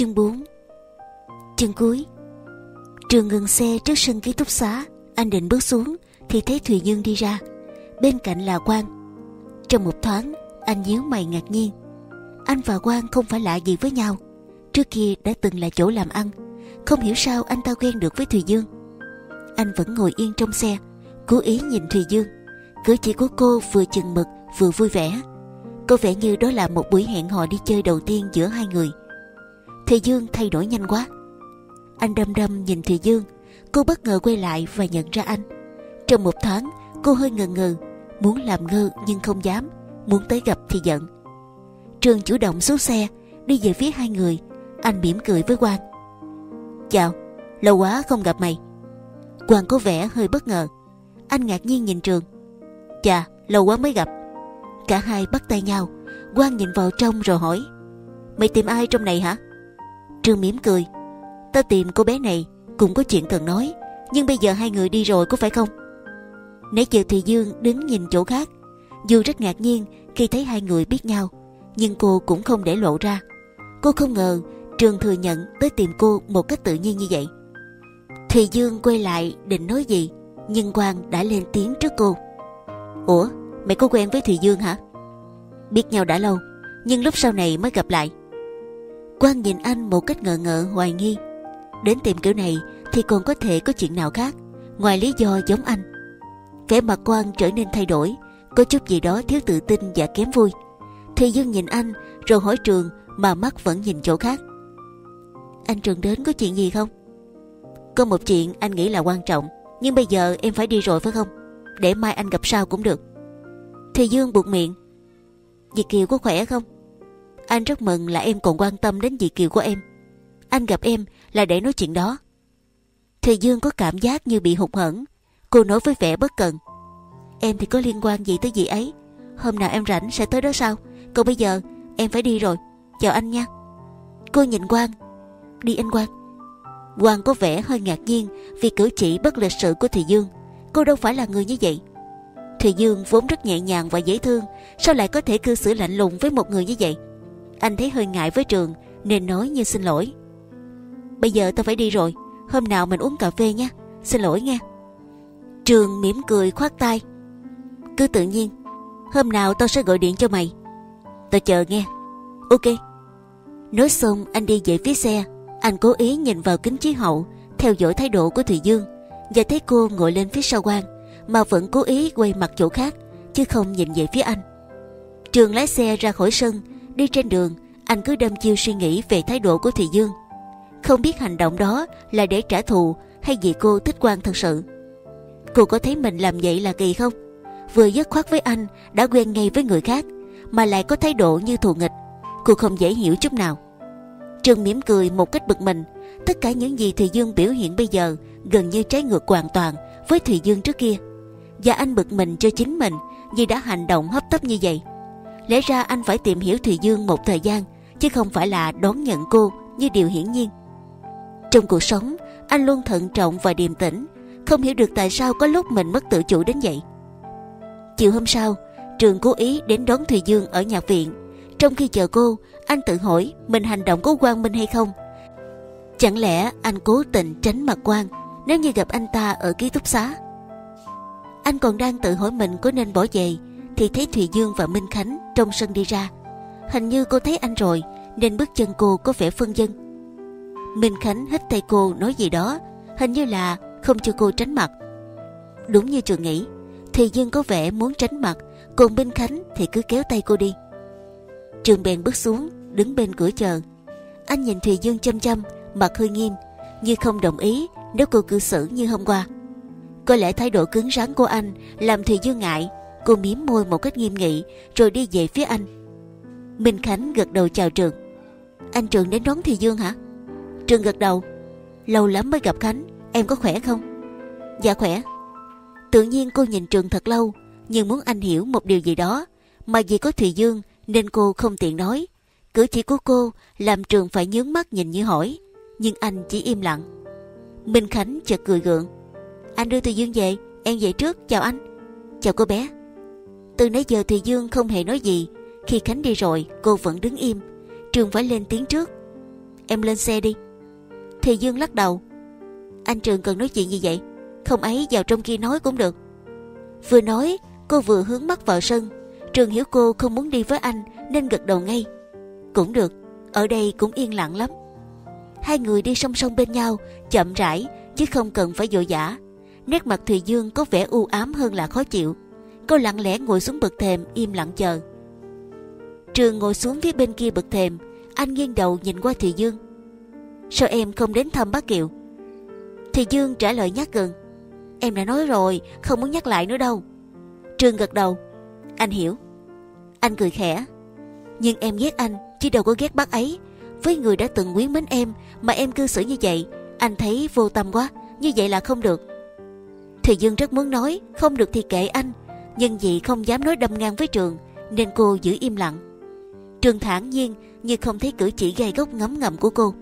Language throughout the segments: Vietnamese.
Chương 4. Chương cuối. Trường ngừng xe trước sân ký túc xá. Anh định bước xuống thì thấy Thùy Dương đi ra, bên cạnh là Quang. Trong một thoáng anh nhíu mày ngạc nhiên. Anh và Quang không phải lạ gì với nhau, trước kia đã từng là chỗ làm ăn. Không hiểu sao anh ta quen được với Thùy Dương. Anh vẫn ngồi yên trong xe, cố ý nhìn Thùy Dương. Cử chỉ của cô vừa chừng mực vừa vui vẻ, có vẻ như đó là một buổi hẹn hò đi chơi đầu tiên giữa hai người. Thùy Dương thay đổi nhanh quá. Anh đăm đăm nhìn Thùy Dương. Cô bất ngờ quay lại và nhận ra anh. Trong một thoáng cô hơi ngần ngừ, muốn làm ngơ nhưng không dám, muốn tới gặp thì giận. Trường chủ động xuống xe, đi về phía hai người. Anh mỉm cười với Quang. Chào, lâu quá không gặp mày. Quang có vẻ hơi bất ngờ. Anh ngạc nhiên nhìn Trường. Chà, lâu quá mới gặp. Cả hai bắt tay nhau. Quang nhìn vào trong rồi hỏi: Mày tìm ai trong này hả? Trường mỉm cười. Tao tìm cô bé này, cũng có chuyện cần nói. Nhưng bây giờ hai người đi rồi có phải không? Nãy giờ Thùy Dương đứng nhìn chỗ khác. Dù rất ngạc nhiên khi thấy hai người biết nhau, nhưng cô cũng không để lộ ra. Cô không ngờ Trường thừa nhận tới tìm cô một cách tự nhiên như vậy. Thùy Dương quay lại định nói gì, nhưng Quang đã lên tiếng trước cô. Ủa, mày có quen với Thùy Dương hả? Biết nhau đã lâu, nhưng lúc sau này mới gặp lại. Quang nhìn anh một cách ngờ ngợ hoài nghi. Đến tìm kiểu này thì còn có thể có chuyện nào khác ngoài lý do giống anh. Vẻ mặt Quang trở nên thay đổi, có chút gì đó thiếu tự tin và kém vui. Thùy Dương nhìn anh rồi hỏi Trường mà mắt vẫn nhìn chỗ khác. Anh Trường đến có chuyện gì không? Có một chuyện anh nghĩ là quan trọng, nhưng bây giờ em phải đi rồi phải không? Để mai anh gặp sau cũng được. Thùy Dương buột miệng. Dì Kiều có khỏe không? Anh rất mừng là em còn quan tâm đến dì Kiều của em. Anh gặp em là để nói chuyện đó. Thùy Dương có cảm giác như bị hụt hẫng. Cô nói với vẻ bất cần. Em thì có liên quan gì tới dì ấy. Hôm nào em rảnh sẽ tới đó sao? Còn bây giờ em phải đi rồi. Chào anh nha. Cô nhìn Quang. Đi anh Quang. Quang có vẻ hơi ngạc nhiên vì cử chỉ bất lịch sự của Thùy Dương. Cô đâu phải là người như vậy. Thùy Dương vốn rất nhẹ nhàng và dễ thương, sao lại có thể cư xử lạnh lùng với một người như vậy? Anh thấy hơi ngại với Trường nên nói như xin lỗi. Bây giờ tao phải đi rồi, hôm nào mình uống cà phê nha. Xin lỗi nghe. Trường mỉm cười khoát tay. Cứ tự nhiên. Hôm nào tao sẽ gọi điện cho mày. Tao chờ nghe. Ok. Nói xong anh đi về phía xe. Anh cố ý nhìn vào kính chiếu hậu, theo dõi thái độ của Thùy Dương, và thấy cô ngồi lên phía sau Quang mà vẫn cố ý quay mặt chỗ khác chứ không nhìn về phía anh. Trường lái xe ra khỏi sân. Đi trên đường anh cứ đâm chiêu suy nghĩ về thái độ của Thùy Dương. Không biết hành động đó là để trả thù hay vì cô thích Quang thật sự. Cô có thấy mình làm vậy là kỳ không? Vừa dứt khoát với anh đã quen ngay với người khác, mà lại có thái độ như thù nghịch. Cô không dễ hiểu chút nào. Trường mỉm cười một cách bực mình. Tất cả những gì Thùy Dương biểu hiện bây giờ gần như trái ngược hoàn toàn với Thùy Dương trước kia. Và anh bực mình cho chính mình vì đã hành động hấp tấp như vậy. Lẽ ra anh phải tìm hiểu Thùy Dương một thời gian, chứ không phải là đón nhận cô như điều hiển nhiên. Trong cuộc sống, anh luôn thận trọng và điềm tĩnh. Không hiểu được tại sao có lúc mình mất tự chủ đến vậy. Chiều hôm sau, Trường cố ý đến đón Thùy Dương ở nhạc viện. Trong khi chờ cô, anh tự hỏi mình hành động có Quang Minh hay không. Chẳng lẽ anh cố tình tránh mặt Quang nếu như gặp anh ta ở ký túc xá? Anh còn đang tự hỏi mình có nên bỏ về thì thấy Thùy Dương và Minh Khánh trong sân đi ra. Hình như cô thấy anh rồi nên bước chân cô có vẻ phân vân. Minh Khánh hít tay cô nói gì đó, hình như là không cho cô tránh mặt. Đúng như Trường nghĩ, Thùy Dương có vẻ muốn tránh mặt, còn Minh Khánh thì cứ kéo tay cô đi. Trường bèn bước xuống đứng bên cửa chờ. Anh nhìn Thùy Dương chăm chăm, mặt hơi nghiêm, như không đồng ý nếu cô cư xử như hôm qua. Có lẽ thái độ cứng rắn của anh làm Thùy Dương ngại. Cô mím môi một cách nghiêm nghị rồi đi về phía anh. Minh Khánh gật đầu chào Trường. Anh Trường đến đón Thùy Dương hả? Trường gật đầu. Lâu lắm mới gặp Khánh, em có khỏe không? Dạ khỏe. Tự nhiên cô nhìn Trường thật lâu, nhưng muốn anh hiểu một điều gì đó, mà vì có Thùy Dương nên cô không tiện nói. Cử chỉ của cô làm Trường phải nhướng mắt nhìn như hỏi, nhưng anh chỉ im lặng. Minh Khánh chợt cười gượng. Anh đưa Thùy Dương về, em về trước, chào anh. Chào cô bé. Từ nãy giờ Thùy Dương không hề nói gì. Khi Khánh đi rồi cô vẫn đứng im. Trường phải lên tiếng trước. em lên xe đi. Thì Dương lắc đầu. Anh Trường cần nói chuyện gì vậy? Không ấy vào trong kia nói cũng được. Vừa nói, cô vừa hướng mắt vào sân. Trường hiểu cô không muốn đi với anh nên gật đầu ngay. Cũng được, ở đây cũng yên lặng lắm. Hai người đi song song bên nhau, chậm rãi chứ không cần phải vội vã. Nét mặt Thùy Dương có vẻ u ám hơn là khó chịu. Cô lặng lẽ ngồi xuống bậc thềm, im lặng chờ. Trường ngồi xuống phía bên kia bậc thềm. Anh nghiêng đầu nhìn qua Thùy Dương. Sao em không đến thăm bác Kiều? Thùy Dương trả lời nhát gừng. Em đã nói rồi, không muốn nhắc lại nữa đâu. Trường gật đầu. Anh hiểu. Anh cười khẽ. Nhưng em ghét anh chứ đâu có ghét bác ấy. Với người đã từng quý mến em mà em cư xử như vậy, anh thấy vô tâm quá. Như vậy là không được. Thùy Dương rất muốn nói không được thì kệ anh, nhưng vì không dám nói đâm ngang với Trường nên cô giữ im lặng. Trường thản nhiên như không thấy cử chỉ gai góc ngấm ngầm của cô.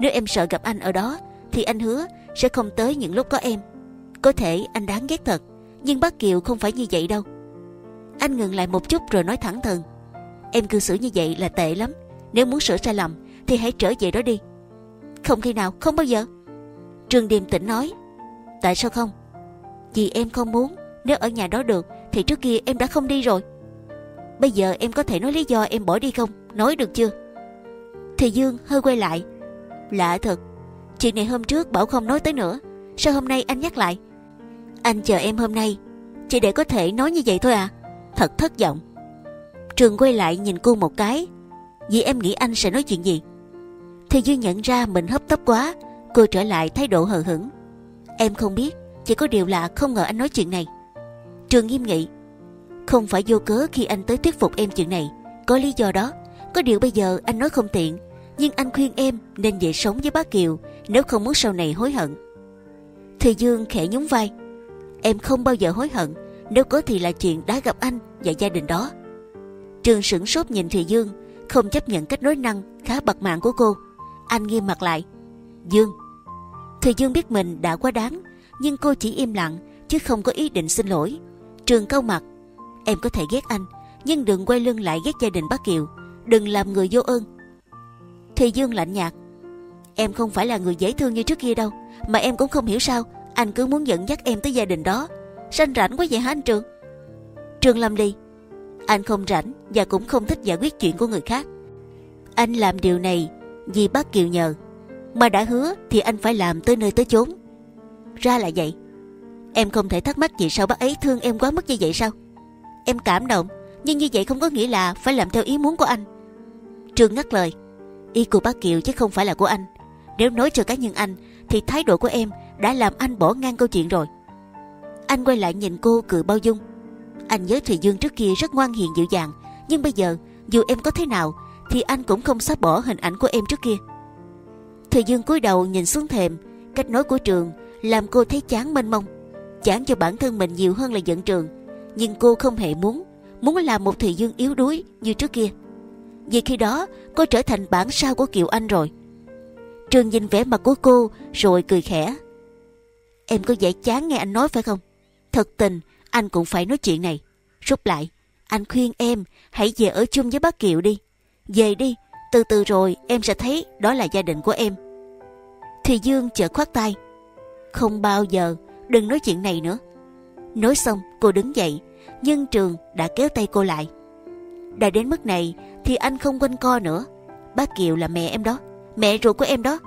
Nếu em sợ gặp anh ở đó thì anh hứa sẽ không tới những lúc có em. Có thể anh đáng ghét thật, nhưng bác Kiều không phải như vậy đâu. Anh ngừng lại một chút rồi nói thẳng thừng. Em cư xử như vậy là tệ lắm. Nếu muốn sửa sai lầm thì hãy trở về đó đi. Không khi nào, không bao giờ. Trường điềm tĩnh nói. Tại sao không? Vì em không muốn. Nếu ở nhà đó được thì trước kia em đã không đi rồi. Bây giờ em có thể nói lý do em bỏ đi không? Nói được chưa? Thì Dương hơi quay lại. Lạ thật, chuyện này hôm trước bảo không nói tới nữa, sao hôm nay anh nhắc lại? Anh chờ em hôm nay chỉ để có thể nói như vậy thôi à? Thật thất vọng. Trường quay lại nhìn cô một cái. Vì em nghĩ anh sẽ nói chuyện gì? Thì Dương nhận ra mình hấp tấp quá. Cô trở lại thái độ hờ hững. Em không biết, chỉ có điều là không ngờ anh nói chuyện này. Trường nghiêm nghị. Không phải vô cớ khi anh tới thuyết phục em chuyện này, có lý do đó. Có điều bây giờ anh nói không tiện, nhưng anh khuyên em nên về sống với bác Kiều nếu không muốn sau này hối hận. Thì Dương khẽ nhún vai. Em không bao giờ hối hận, nếu có thì là chuyện đã gặp anh và gia đình đó. Trường sửng sốt nhìn Thùy Dương, không chấp nhận cách nói năng khá bặt mạng của cô. Anh nghiêm mặt lại. Dương. Thùy Dương biết mình đã quá đáng, nhưng cô chỉ im lặng chứ không có ý định xin lỗi. Trường cau mặt. Em có thể ghét anh, nhưng đừng quay lưng lại ghét gia đình bác Kiều. Đừng làm người vô ơn. Thùy Dương lạnh nhạt. Em không phải là người dễ thương như trước kia đâu. Mà em cũng không hiểu sao anh cứ muốn dẫn dắt em tới gia đình đó. Sanh rảnh quá vậy hả anh Trường? Trường làm đi. Anh không rảnh và cũng không thích giải quyết chuyện của người khác. Anh làm điều này vì bác Kiều nhờ, mà đã hứa thì anh phải làm tới nơi tới chốn. Ra là vậy. Em không thể thắc mắc vì sao bác ấy thương em quá mức như vậy sao? Em cảm động, nhưng như vậy không có nghĩa là phải làm theo ý muốn của anh. Trường ngắt lời. Ý của bác Kiều chứ không phải là của anh. Nếu nói cho cá nhân anh thì thái độ của em đã làm anh bỏ ngang câu chuyện rồi. Anh quay lại nhìn cô cười bao dung. Anh với Thùy Dương trước kia rất ngoan hiền dịu dàng, nhưng bây giờ dù em có thế nào thì anh cũng không xóa bỏ hình ảnh của em trước kia. Thùy Dương cúi đầu nhìn xuống thềm. Cách nói của Trường làm cô thấy chán mênh mông. Chán cho bản thân mình nhiều hơn là giận Trường. Nhưng cô không hề muốn làm một Thùy Dương yếu đuối như trước kia, vì khi đó cô trở thành bản sao của Kiều Anh rồi. Trường nhìn vẻ mặt của cô rồi cười khẽ. Em có vẻ chán nghe anh nói phải không? Thật tình anh cũng phải nói chuyện này. Rút lại, anh khuyên em hãy về ở chung với bác Kiều đi. Về đi, từ từ rồi em sẽ thấy đó là gia đình của em. Thùy Dương chợt khoát tay. Không bao giờ, đừng nói chuyện này nữa. Nói xong cô đứng dậy, nhưng Trường đã kéo tay cô lại. Đã đến mức này thì anh không quanh co nữa. Bác Kiều là mẹ em đó, mẹ ruột của em đó.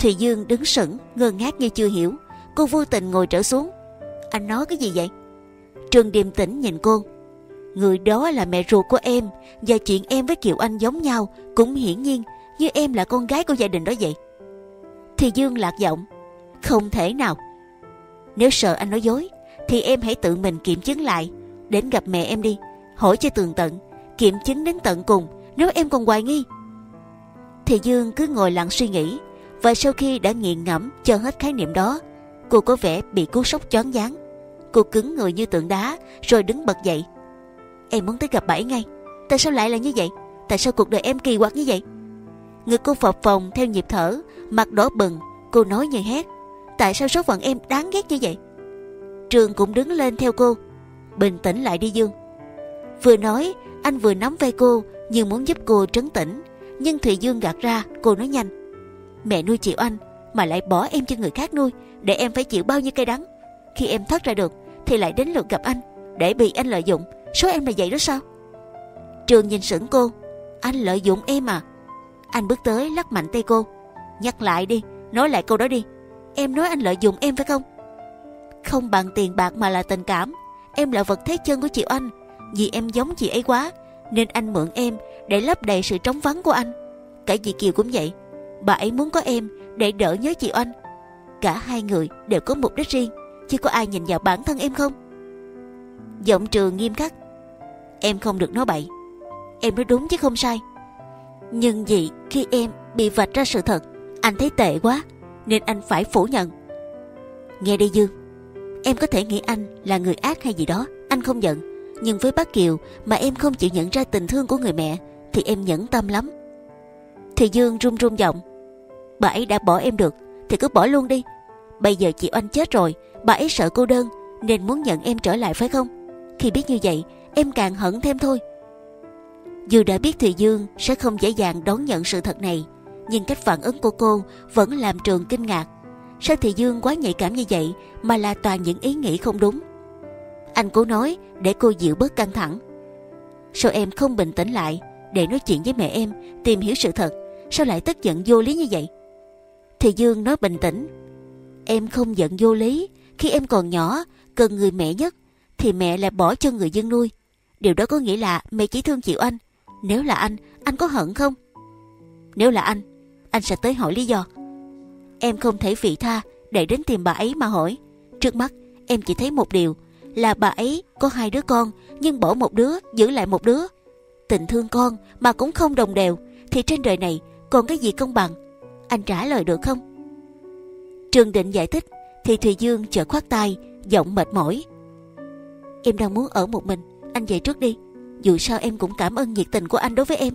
Thùy Dương đứng sững ngơ ngác như chưa hiểu. Cô vô tình ngồi trở xuống. Anh nói cái gì vậy? Trường điềm tĩnh nhìn cô. Người đó là mẹ ruột của em, và chuyện em với Kiều Anh giống nhau cũng hiển nhiên như em là con gái của gia đình đó vậy. Thùy Dương lạc giọng. Không thể nào. Nếu sợ anh nói dối thì em hãy tự mình kiểm chứng lại. Đến gặp mẹ em đi, hỏi cho tường tận, kiểm chứng đến tận cùng. Nếu em còn hoài nghi. Thì Dương cứ ngồi lặng suy nghĩ. Và sau khi đã nghiền ngẫm cho hết khái niệm đó, cô có vẻ bị cú sốc choáng váng. Cô cứng người như tượng đá rồi đứng bật dậy. Em muốn tới gặp bà ấy ngay. Tại sao lại là như vậy? Tại sao cuộc đời em kỳ quặc như vậy? Ngực cô phập phồng theo nhịp thở, mặt đỏ bừng. Cô nói như hét. Tại sao số phận em đáng ghét như vậy? Trường cũng đứng lên theo cô. Bình tĩnh lại đi Dương. Vừa nói, anh vừa nắm vai cô như muốn giúp cô trấn tĩnh. Nhưng Thùy Dương gạt ra, cô nói nhanh: mẹ nuôi chị Oanh mà lại bỏ em cho người khác nuôi, để em phải chịu bao nhiêu cay đắng. Khi em thoát ra được thì lại đến lượt gặp anh, để bị anh lợi dụng. Số em là vậy đó sao? Trường nhìn sững cô. Anh lợi dụng em à? Anh bước tới lắc mạnh tay cô. Nhắc lại đi, nói lại câu đó đi. Em nói anh lợi dụng em phải không? Không bằng tiền bạc mà là tình cảm. Em là vật thế chân của chị Oanh. Vì em giống chị ấy quá nên anh mượn em để lấp đầy sự trống vắng của anh. Cả dì Kiều cũng vậy. Bà ấy muốn có em để đỡ nhớ chị Oanh. Cả hai người đều có mục đích riêng, chứ có ai nhìn vào bản thân em không? Giọng Trường nghiêm khắc. Em không được nói bậy. Em nói đúng chứ không sai. Nhưng vì khi em bị vạch ra sự thật, anh thấy tệ quá nên anh phải phủ nhận. Nghe đi Dương, em có thể nghĩ anh là người ác hay gì đó, anh không giận. Nhưng với bác Kiều mà em không chịu nhận ra tình thương của người mẹ thì em nhẫn tâm lắm. Thì Dương run run giọng. Bà ấy đã bỏ em được thì cứ bỏ luôn đi. Bây giờ chị Oanh chết rồi, bà ấy sợ cô đơn nên muốn nhận em trở lại phải không? Khi biết như vậy em càng hận thêm thôi. Dù đã biết Thùy Dương sẽ không dễ dàng đón nhận sự thật này, nhưng cách phản ứng của cô vẫn làm Trường kinh ngạc. Sao Thùy Dương quá nhạy cảm như vậy mà là toàn những ý nghĩ không đúng? Anh cố nói để cô dịu bớt căng thẳng. Sao em không bình tĩnh lại để nói chuyện với mẹ em, tìm hiểu sự thật? Sao lại tức giận vô lý như vậy? Thùy Dương nói bình tĩnh. Em không giận vô lý. Khi em còn nhỏ, cần người mẹ nhất thì mẹ lại bỏ cho người dân nuôi. Điều đó có nghĩa là mẹ chỉ thương chị Oanh. Nếu là anh có hận không? Nếu là anh sẽ tới hỏi lý do. Em không thể vị tha để đến tìm bà ấy mà hỏi. Trước mắt em chỉ thấy một điều là bà ấy có hai đứa con, nhưng bỏ một đứa giữ lại một đứa. Tình thương con mà cũng không đồng đều thì trên đời này còn cái gì công bằng? Anh trả lời được không? Trường định giải thích thì Thùy Dương chợt khoát tay, giọng mệt mỏi. Em đang muốn ở một mình, anh về trước đi. Dù sao em cũng cảm ơn nhiệt tình của anh đối với em.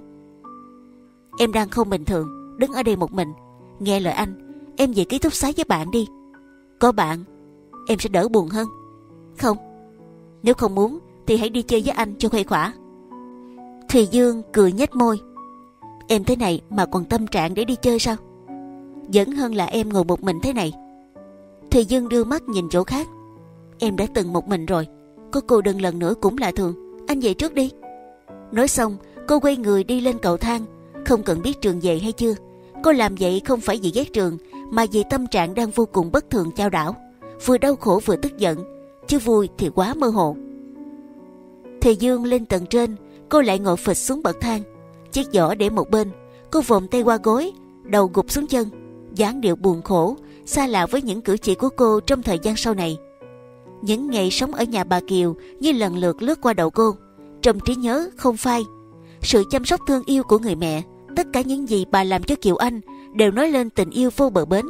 Em đang không bình thường, đứng ở đây một mình. Nghe lời anh, em về ký túc xá với bạn đi. Có bạn, em sẽ đỡ buồn hơn. Không, nếu không muốn thì hãy đi chơi với anh cho khuây khỏa. Thùy Dương cười nhếch môi. Em thế này mà còn tâm trạng để đi chơi sao? Vẫn hơn là em ngồi một mình thế này. Thùy Dương đưa mắt nhìn chỗ khác. Em đã từng một mình rồi, có cô đơn lần nữa cũng là thường. Anh về trước đi. Nói xong cô quay người đi lên cầu thang. Không cần biết Trường về hay chưa, cô làm vậy không phải vì ghét Trường mà vì tâm trạng đang vô cùng bất thường chao đảo. Vừa đau khổ vừa tức giận, chứ vui thì quá mơ hồ. Thùy Dương lên tầng trên, cô lại ngồi phịch xuống bậc thang. Chiếc giỏ để một bên, cô vòng tay qua gối, đầu gục xuống chân. Dáng điệu buồn khổ, xa lạ với những cử chỉ của cô trong thời gian sau này. Những ngày sống ở nhà bà Kiều như lần lượt lướt qua đầu cô. Trong trí nhớ không phai, sự chăm sóc thương yêu của người mẹ, tất cả những gì bà làm cho Kiều Anh đều nói lên tình yêu vô bờ bến.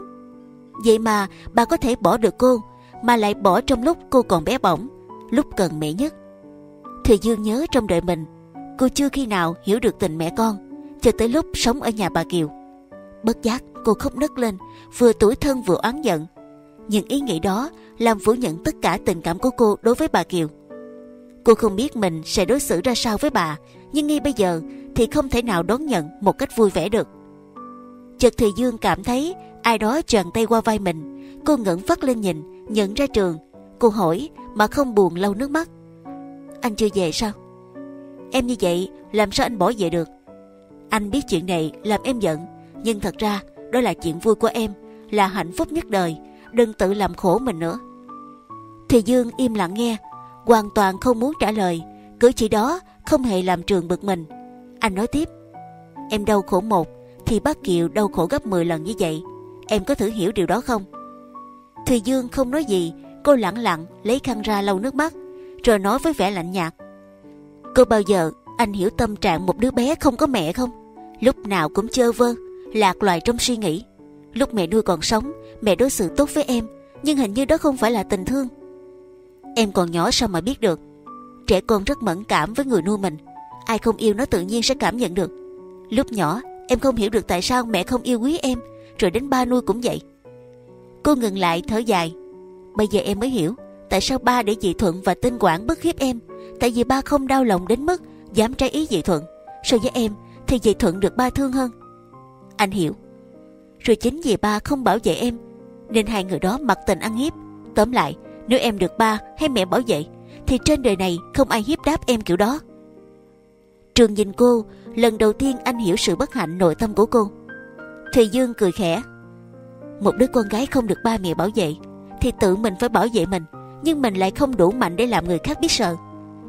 Vậy mà bà có thể bỏ được cô, mà lại bỏ trong lúc cô còn bé bỏng, lúc cần mẹ nhất. Thùy Dương nhớ trong đời mình, cô chưa khi nào hiểu được tình mẹ con cho tới lúc sống ở nhà bà Kiều. Bất giác cô khóc nấc lên, vừa tủi thân vừa oán giận. Những ý nghĩ đó làm phủ nhận tất cả tình cảm của cô đối với bà Kiều. Cô không biết mình sẽ đối xử ra sao với bà, nhưng ngay bây giờ thì không thể nào đón nhận một cách vui vẻ được. Chợt Thùy Dương cảm thấy ai đó choàng tay qua vai mình. Cô ngẩng phát lên nhìn, nhận ra Trường. Cô hỏi mà không buồn lau nước mắt. Anh chưa về sao? Em như vậy làm sao anh bỏ về được? Anh biết chuyện này làm em giận, nhưng thật ra đó là chuyện vui của em, là hạnh phúc nhất đời. Đừng tự làm khổ mình nữa. Thùy Dương im lặng nghe, hoàn toàn không muốn trả lời. Cử chỉ đó không hề làm Trường bực mình. Anh nói tiếp. Em đau khổ một thì bác Kiều đau khổ gấp 10 lần như vậy. Em có thử hiểu điều đó không? Thùy Dương không nói gì. Cô lặng lặng lấy khăn ra lau nước mắt, rồi nói với vẻ lạnh nhạt. Cô bao giờ anh hiểu tâm trạng một đứa bé không có mẹ không? Lúc nào cũng chơ vơ, lạc loài trong suy nghĩ. Lúc mẹ nuôi còn sống, mẹ đối xử tốt với em, nhưng hình như đó không phải là tình thương. Em còn nhỏ sao mà biết được. Trẻ con rất mẫn cảm với người nuôi mình. Ai không yêu nó tự nhiên sẽ cảm nhận được. Lúc nhỏ em không hiểu được tại sao mẹ không yêu quý em, rồi đến ba nuôi cũng vậy. Cô ngừng lại thở dài. Bây giờ em mới hiểu tại sao ba để dị Thuận và Tinh Quảng bức hiếp em. Tại vì ba không đau lòng đến mức dám trái ý dị Thuận. So với em thì dì Thuận được ba thương hơn. Anh hiểu. Rồi chính vì ba không bảo vệ em nên hai người đó mặc tình ăn hiếp. Tóm lại, nếu em được ba hay mẹ bảo vệ thì trên đời này không ai hiếp đáp em kiểu đó. Trường nhìn cô, lần đầu tiên anh hiểu sự bất hạnh nội tâm của cô. Thùy Dương cười khẽ. Một đứa con gái không được ba mẹ bảo vệ thì tự mình phải bảo vệ mình, nhưng mình lại không đủ mạnh để làm người khác biết sợ.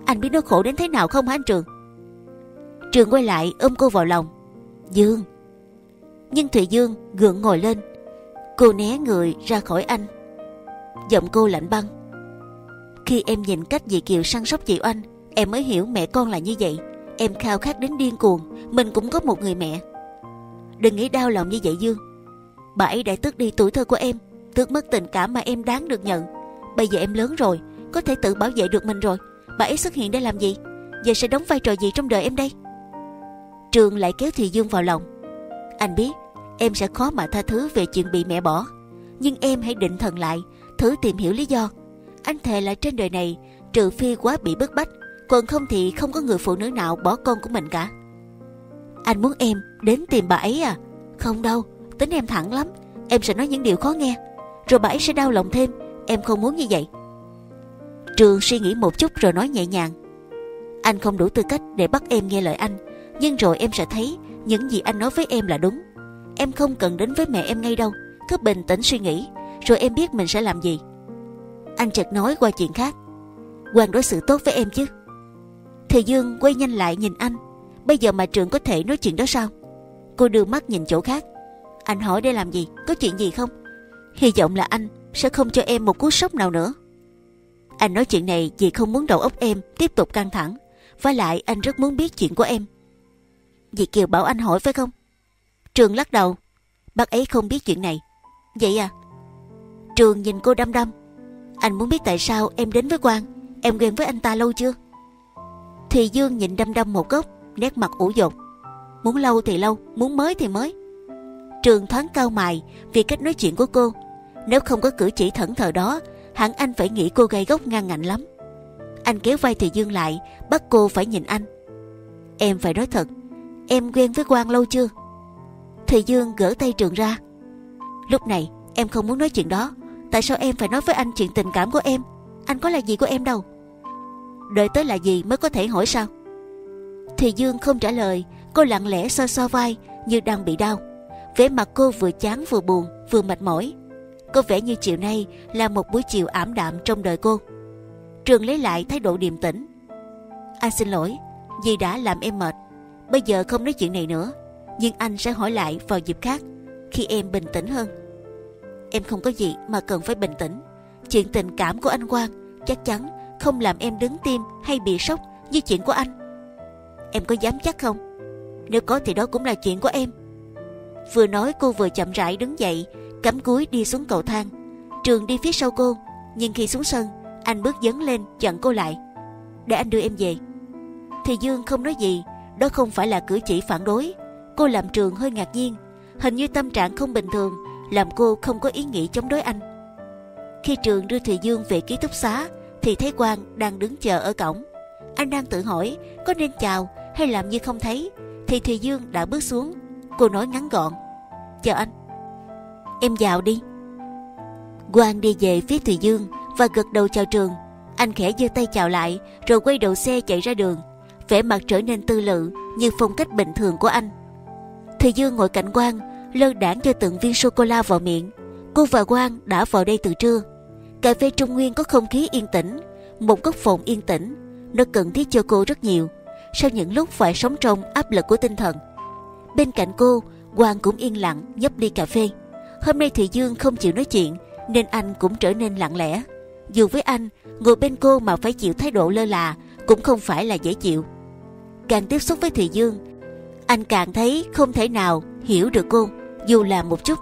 Anh biết nó khổ đến thế nào không hả anh Trường? Trường quay lại ôm cô vào lòng. Dương. Nhưng Thùy Dương gượng ngồi lên. Cô né người ra khỏi anh. Giọng cô lạnh băng. Khi em nhìn cách dì Kiều săn sóc chị Oanh, em mới hiểu mẹ con là như vậy. Em khao khát đến điên cuồng. Mình cũng có một người mẹ. Đừng nghĩ đau lòng như vậy Dương. Bà ấy đã tước đi tuổi thơ của em, tước mất tình cảm mà em đáng được nhận. Bây giờ em lớn rồi, có thể tự bảo vệ được mình rồi. Bà ấy xuất hiện để làm gì? Giờ sẽ đóng vai trò gì trong đời em đây? Trường lại kéo Thùy Dương vào lòng. Anh biết em sẽ khó mà tha thứ về chuyện bị mẹ bỏ, nhưng em hãy định thần lại, thử tìm hiểu lý do. Anh thề là trên đời này, trừ phi quá bị bức bách, còn không thì không có người phụ nữ nào bỏ con của mình cả. Anh muốn em đến tìm bà ấy à? Không đâu, tính em thẳng lắm. Em sẽ nói những điều khó nghe, rồi bà ấy sẽ đau lòng thêm. Em không muốn như vậy. Trường suy nghĩ một chút rồi nói nhẹ nhàng. Anh không đủ tư cách để bắt em nghe lời anh, nhưng rồi em sẽ thấy những gì anh nói với em là đúng. Em không cần đến với mẹ em ngay đâu. Cứ bình tĩnh suy nghĩ, rồi em biết mình sẽ làm gì. Anh chợt nói qua chuyện khác. Quang đối xử tốt với em chứ? Thùy Dương quay nhanh lại nhìn anh. Bây giờ mà Trường có thể nói chuyện đó sao? Cô đưa mắt nhìn chỗ khác. Anh hỏi để làm gì? Có chuyện gì không? Hy vọng là anh sẽ không cho em một cú sốc nào nữa. Anh nói chuyện này vì không muốn đầu óc em tiếp tục căng thẳng. Với lại anh rất muốn biết chuyện của em. Dì Kiều bảo anh hỏi phải không? Trường lắc đầu. Bác ấy không biết chuyện này. Vậy à? Trường nhìn cô đăm đăm. Anh muốn biết tại sao em đến với Quang. Em quen với anh ta lâu chưa? Thùy Dương nhìn đăm đăm một góc, nét mặt ủ dột. Muốn lâu thì lâu, muốn mới thì mới. Trường thoáng cau mày vì cách nói chuyện của cô. Nếu không có cử chỉ thẫn thờ đó, hẳn anh phải nghĩ cô gay góc ngang ngạnh lắm. Anh kéo vai Thùy Dương lại, bắt cô phải nhìn anh. Em phải nói thật. Em quen với Quang lâu chưa? Thùy Dương gỡ tay Trường ra. Lúc này em không muốn nói chuyện đó. Tại sao em phải nói với anh chuyện tình cảm của em? Anh có là gì của em đâu. Đợi tới là gì mới có thể hỏi sao? Thùy Dương không trả lời. Cô lặng lẽ xoa xoa vai như đang bị đau. Vẻ mặt cô vừa chán vừa buồn vừa mệt mỏi. Có vẻ như chiều nay là một buổi chiều ảm đạm trong đời cô. Trường lấy lại thái độ điềm tĩnh. Anh xin lỗi vì đã làm em mệt. Bây giờ không nói chuyện này nữa, nhưng anh sẽ hỏi lại vào dịp khác khi em bình tĩnh hơn. Em không có gì mà cần phải bình tĩnh. Chuyện tình cảm của anh Quang chắc chắn không làm em đứng tim hay bị sốc như chuyện của anh. Em có dám chắc không? Nếu có thì đó cũng là chuyện của em. Vừa nói cô vừa chậm rãi đứng dậy, cắm cúi đi xuống cầu thang. Trường đi phía sau cô, nhưng khi xuống sân, anh bước dấn lên chặn cô lại. Để anh đưa em về. Thì Dương không nói gì. Đó không phải là cử chỉ phản đối. Cô làm Trường hơi ngạc nhiên. Hình như tâm trạng không bình thường làm cô không có ý nghĩ chống đối anh. Khi Trường đưa Thùy Dương về ký túc xá thì thấy Quang đang đứng chờ ở cổng. Anh đang tự hỏi có nên chào hay làm như không thấy thì Thùy Dương đã bước xuống. Cô nói ngắn gọn. Chờ anh. Em vào đi. Quang đi về phía Thùy Dương và gật đầu chào Trường. Anh khẽ giơ tay chào lại rồi quay đầu xe chạy ra đường. Vẻ mặt trở nên tư lự như phong cách bình thường của anh. Thùy Dương ngồi cạnh Quang, lơ đãng cho từng viên sô-cô-la vào miệng. Cô và Quang đã vào đây từ trưa. Cà phê Trung Nguyên có không khí yên tĩnh, một góc phòng yên tĩnh. Nó cần thiết cho cô rất nhiều sau những lúc phải sống trong áp lực của tinh thần. Bên cạnh cô, Quang cũng yên lặng nhấp ly cà phê. Hôm nay Thùy Dương không chịu nói chuyện nên anh cũng trở nên lặng lẽ. Dù với anh, ngồi bên cô mà phải chịu thái độ lơ là cũng không phải là dễ chịu. Càng tiếp xúc với Thùy Dương, anh càng thấy không thể nào hiểu được cô, dù là một chút.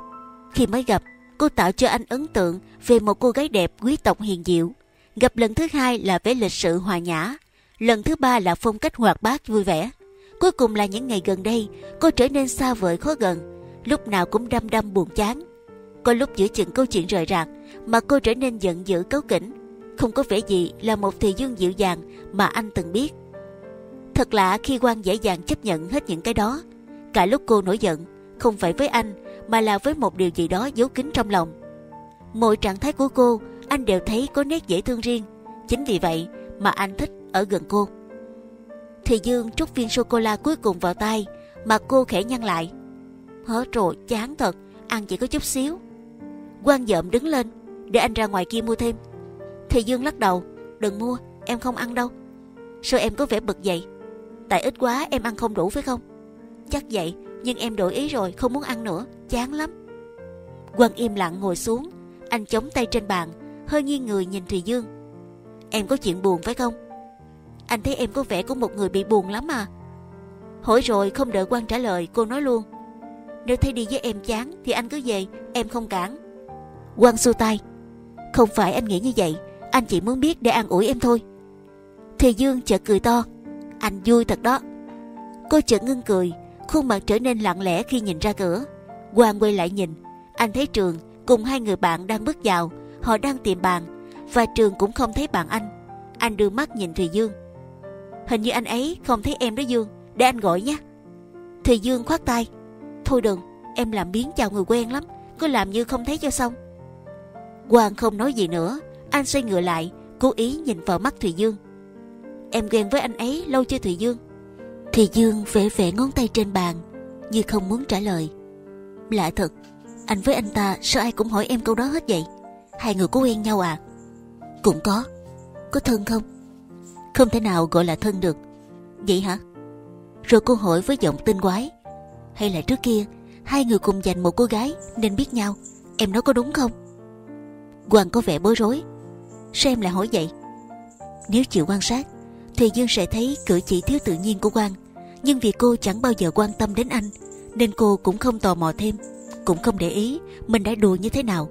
Khi mới gặp, cô tạo cho anh ấn tượng về một cô gái đẹp quý tộc hiền diệu. Gặp lần thứ hai là vẻ lịch sự hòa nhã, lần thứ ba là phong cách hoạt bát vui vẻ. Cuối cùng là những ngày gần đây, cô trở nên xa vời khó gần, lúc nào cũng đăm đăm buồn chán. Có lúc giữa chừng câu chuyện rời rạc mà cô trở nên giận dữ cáu kỉnh, không có vẻ gì là một Thùy Dương dịu dàng mà anh từng biết. Thật lạ khi Quang dễ dàng chấp nhận hết những cái đó. Cả lúc cô nổi giận, không phải với anh mà là với một điều gì đó giấu kín trong lòng. Mọi trạng thái của cô, anh đều thấy có nét dễ thương riêng. Chính vì vậy mà anh thích ở gần cô. Thì Dương trút viên sô-cô-la cuối cùng vào tay, mà cô khẽ nhăn lại. Hết rồi, chán thật, ăn chỉ có chút xíu. Quang dợm đứng lên, để anh ra ngoài kia mua thêm. Thì Dương lắc đầu, đừng mua, em không ăn đâu. Sao em có vẻ bực vậy? Tại ít quá em ăn không đủ phải không? Chắc vậy, nhưng em đổi ý rồi, không muốn ăn nữa, chán lắm. Quang im lặng ngồi xuống, anh chống tay trên bàn, hơi nghiêng người nhìn Thùy Dương. Em có chuyện buồn phải không? Anh thấy em có vẻ của một người bị buồn lắm à? Hỏi rồi không đợi Quang trả lời, cô nói luôn. Nếu thấy đi với em chán thì anh cứ về, em không cản. Quang xua tay. Không phải anh nghĩ như vậy, anh chỉ muốn biết để an ủi em thôi. Thùy Dương chợt cười to. Anh vui thật đó. Cô chợt ngưng cười, khuôn mặt trở nên lặng lẽ khi nhìn ra cửa. Quang quay lại nhìn, anh thấy Trường cùng hai người bạn đang bước vào. Họ đang tìm bạn, và Trường cũng không thấy bạn anh. Anh đưa mắt nhìn Thùy Dương. Hình như anh ấy không thấy em đó Dương, để anh gọi nhé. Thùy Dương khoát tay. Thôi đừng, em làm biếng chào người quen lắm, cứ làm như không thấy cho xong. Quang không nói gì nữa, anh xoay ngựa lại, cố ý nhìn vào mắt Thùy Dương. Em quen với anh ấy lâu chưa Thùy Dương? Thùy Dương vẽ vẽ ngón tay trên bàn, như không muốn trả lời. Lạ thật, anh với anh ta sao ai cũng hỏi em câu đó hết vậy? Hai người có quen nhau à? Cũng có. Có thân không? Không thể nào gọi là thân được. Vậy hả? Rồi cô hỏi với giọng tinh quái. Hay là trước kia hai người cùng dành một cô gái nên biết nhau, em nói có đúng không? Quang có vẻ bối rối. Sao em lại hỏi vậy? Nếu chịu quan sát, Thùy Dương sẽ thấy cử chỉ thiếu tự nhiên của Quang. Nhưng vì cô chẳng bao giờ quan tâm đến anh, nên cô cũng không tò mò thêm, cũng không để ý mình đã đùa như thế nào.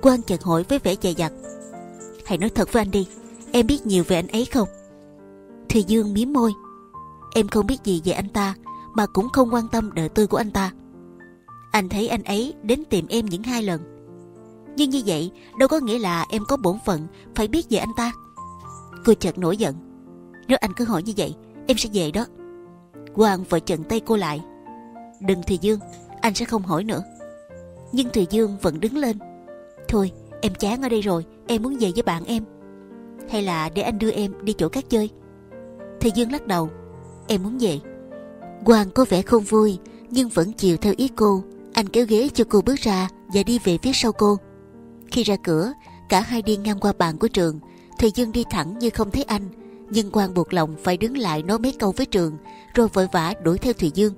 Quang chợt hỏi với vẻ dè dặt. Hãy nói thật với anh đi, em biết nhiều về anh ấy không? Thùy Dương mím môi. Em không biết gì về anh ta, mà cũng không quan tâm đời tư của anh ta. Anh thấy anh ấy đến tìm em những 2 lần. Nhưng như vậy đâu có nghĩa là em có bổn phận phải biết về anh ta. Cô chợt nổi giận. Nếu anh cứ hỏi như vậy, em sẽ về đó. Quang vội chặn tay cô lại. Đừng Thùy Dương, anh sẽ không hỏi nữa. Nhưng Thùy Dương vẫn đứng lên. Thôi, em chán ở đây rồi, em muốn về với bạn em. Hay là để anh đưa em đi chỗ khác chơi? Thùy Dương lắc đầu. Em muốn về. Quang có vẻ không vui, nhưng vẫn chiều theo ý cô. Anh kéo ghế cho cô bước ra và đi về phía sau cô. Khi ra cửa, cả hai đi ngang qua bàn của Trường. Thùy Dương đi thẳng như không thấy anh, nhưng Quang buộc lòng phải đứng lại nói mấy câu với Trường, rồi vội vã đuổi theo Thùy Dương.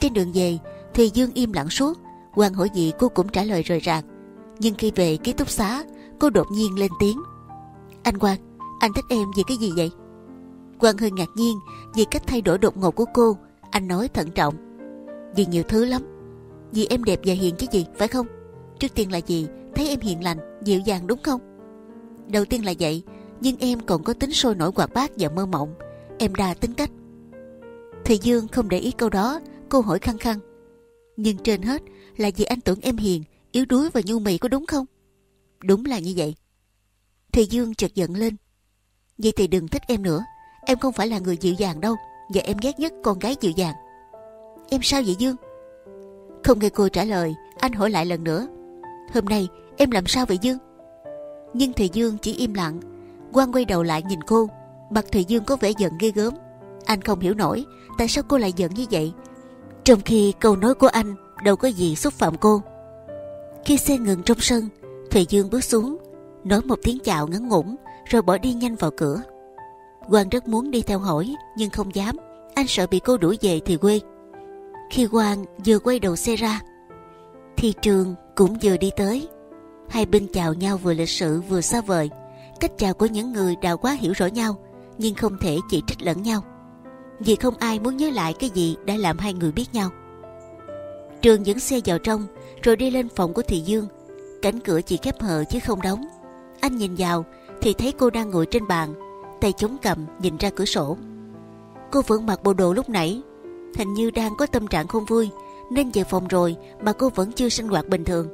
Trên đường về, Thùy Dương im lặng suốt. Quang hỏi gì cô cũng trả lời rời rạc. Nhưng khi về ký túc xá, cô đột nhiên lên tiếng. Anh Quang, anh thích em vì cái gì vậy? Quang hơi ngạc nhiên vì cách thay đổi đột ngột của cô. Anh nói thận trọng. Vì nhiều thứ lắm. Vì em đẹp và hiền chứ gì, phải không? Trước tiên là gì? Thấy em hiền lành, dịu dàng đúng không? Đầu tiên là vậy, nhưng em còn có tính sôi nổi hoạt bát và mơ mộng. Em đa tính cách. Thùy Dương không để ý câu đó, cô hỏi khăng khăng. Nhưng trên hết là vì anh tưởng em hiền, yếu đuối và nhu mì có đúng không? Đúng là như vậy. Thùy Dương chợt giận lên. Vậy thì đừng thích em nữa. Em không phải là người dịu dàng đâu, và em ghét nhất con gái dịu dàng. Em sao vậy Dương? Không nghe cô trả lời, anh hỏi lại lần nữa. Hôm nay em làm sao vậy Dương? Nhưng Thùy Dương chỉ im lặng. Quang quay đầu lại nhìn cô. Mặt Thùy Dương có vẻ giận ghê gớm. Anh không hiểu nổi tại sao cô lại giận như vậy, trong khi câu nói của anh đâu có gì xúc phạm cô. Khi xe ngừng trong sân, Thùy Dương bước xuống, nói một tiếng chào ngắn ngủn, rồi bỏ đi nhanh vào cửa. Quang rất muốn đi theo hỏi, nhưng không dám. Anh sợ bị cô đuổi về thì quê. Khi Quang vừa quay đầu xe ra, thì Trường cũng vừa đi tới. Hai bên chào nhau vừa lịch sự vừa xa vời. Cách chào của những người đã quá hiểu rõ nhau, nhưng không thể chỉ trích lẫn nhau, vì không ai muốn nhớ lại cái gì đã làm hai người biết nhau. Trường dẫn xe vào trong, rồi đi lên phòng của Thùy Dương. Cánh cửa chỉ khép hờ chứ không đóng. Anh nhìn vào thì thấy cô đang ngồi trên bàn, tay chống cằm nhìn ra cửa sổ. Cô vẫn mặc bộ đồ lúc nãy, hình như đang có tâm trạng không vui nên về phòng rồi mà cô vẫn chưa sinh hoạt bình thường.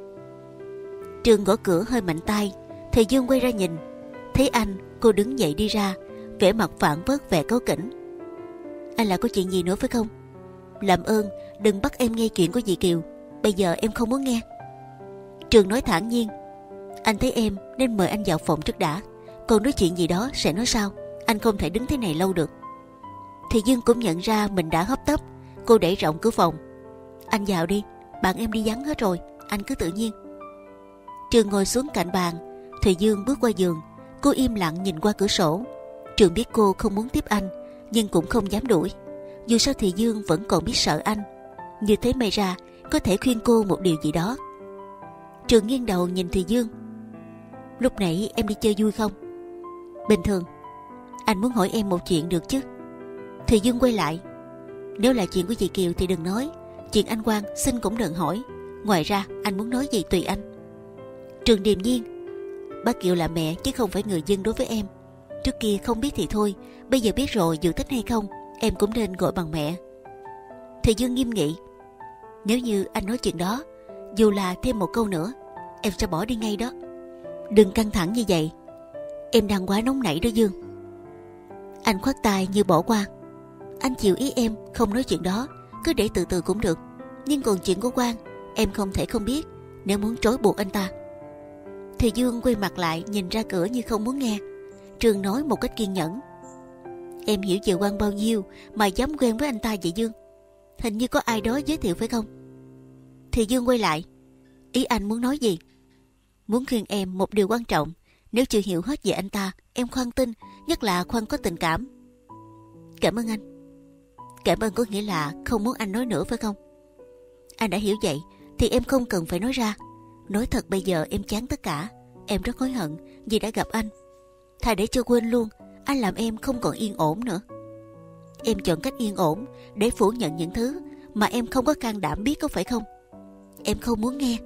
Trường gõ cửa hơi mạnh tay. Thùy Dương quay ra nhìn, thấy anh, cô đứng dậy đi ra, vẻ mặt phảng phất vẻ cáu kỉnh. anh lại có chuyện gì nữa phải không? Làm ơn đừng bắt em nghe chuyện của dì Kiều, bây giờ em không muốn nghe. Trường nói thản nhiên, anh thấy em nên mời anh vào phòng trước đã, còn nói chuyện gì đó sẽ nói sau, anh không thể đứng thế này lâu được. Thì Dương cũng nhận ra mình đã hấp tấp, cô đẩy rộng cửa phòng. Anh vào đi, bạn em đi vắng hết rồi, anh cứ tự nhiên. Trường ngồi xuống cạnh bàn, Thùy Dương bước qua giường, cô im lặng nhìn qua cửa sổ. Trường biết cô không muốn tiếp anh, nhưng cũng không dám đuổi. Dù sao thì Dương vẫn còn biết sợ anh, như thế may ra có thể khuyên cô một điều gì đó. Trường nghiêng đầu nhìn Thùy Dương. Lúc nãy em đi chơi vui không? Bình thường. Anh muốn hỏi em một chuyện được chứ? Thùy Dương quay lại. Nếu là chuyện của dì Kiều thì đừng nói, chuyện anh Quang xin cũng đừng hỏi. Ngoài ra anh muốn nói gì tùy anh. Trường điềm nhiên. Bác Kiều là mẹ chứ không phải người dưng đối với em. Trước kia không biết thì thôi, bây giờ biết rồi dù thích hay không, em cũng nên gọi bằng mẹ. Thùy Dương nghiêm nghị. Nếu như anh nói chuyện đó, dù là thêm một câu nữa, em sẽ bỏ đi ngay đó. Đừng căng thẳng như vậy, em đang quá nóng nảy đó Dương. Anh khoát tay như bỏ qua. Anh chịu ý em không nói chuyện đó, cứ để từ từ cũng được. Nhưng còn chuyện của Quang, em không thể không biết nếu muốn trói buộc anh ta. Thùy Dương quay mặt lại nhìn ra cửa như không muốn nghe. Trường nói một cách kiên nhẫn. Em hiểu về Quang bao nhiêu mà dám quen với anh ta vậy Dương? Hình như có ai đó giới thiệu phải không? Thùy Dương quay lại. Ý anh muốn nói gì? Muốn khuyên em một điều quan trọng. Nếu chưa hiểu hết về anh ta, em khoan tin, nhất là khoan có tình cảm. Cảm ơn anh. Cảm ơn có nghĩa là không muốn anh nói nữa phải không? Anh đã hiểu vậy thì em không cần phải nói ra. Nói thật bây giờ em chán tất cả. Em rất hối hận vì đã gặp anh. Thà để cho quên luôn, anh làm em không còn yên ổn nữa. Em chọn cách yên ổn để phủ nhận những thứ mà em không có can đảm biết, có phải không? Em không muốn nghe.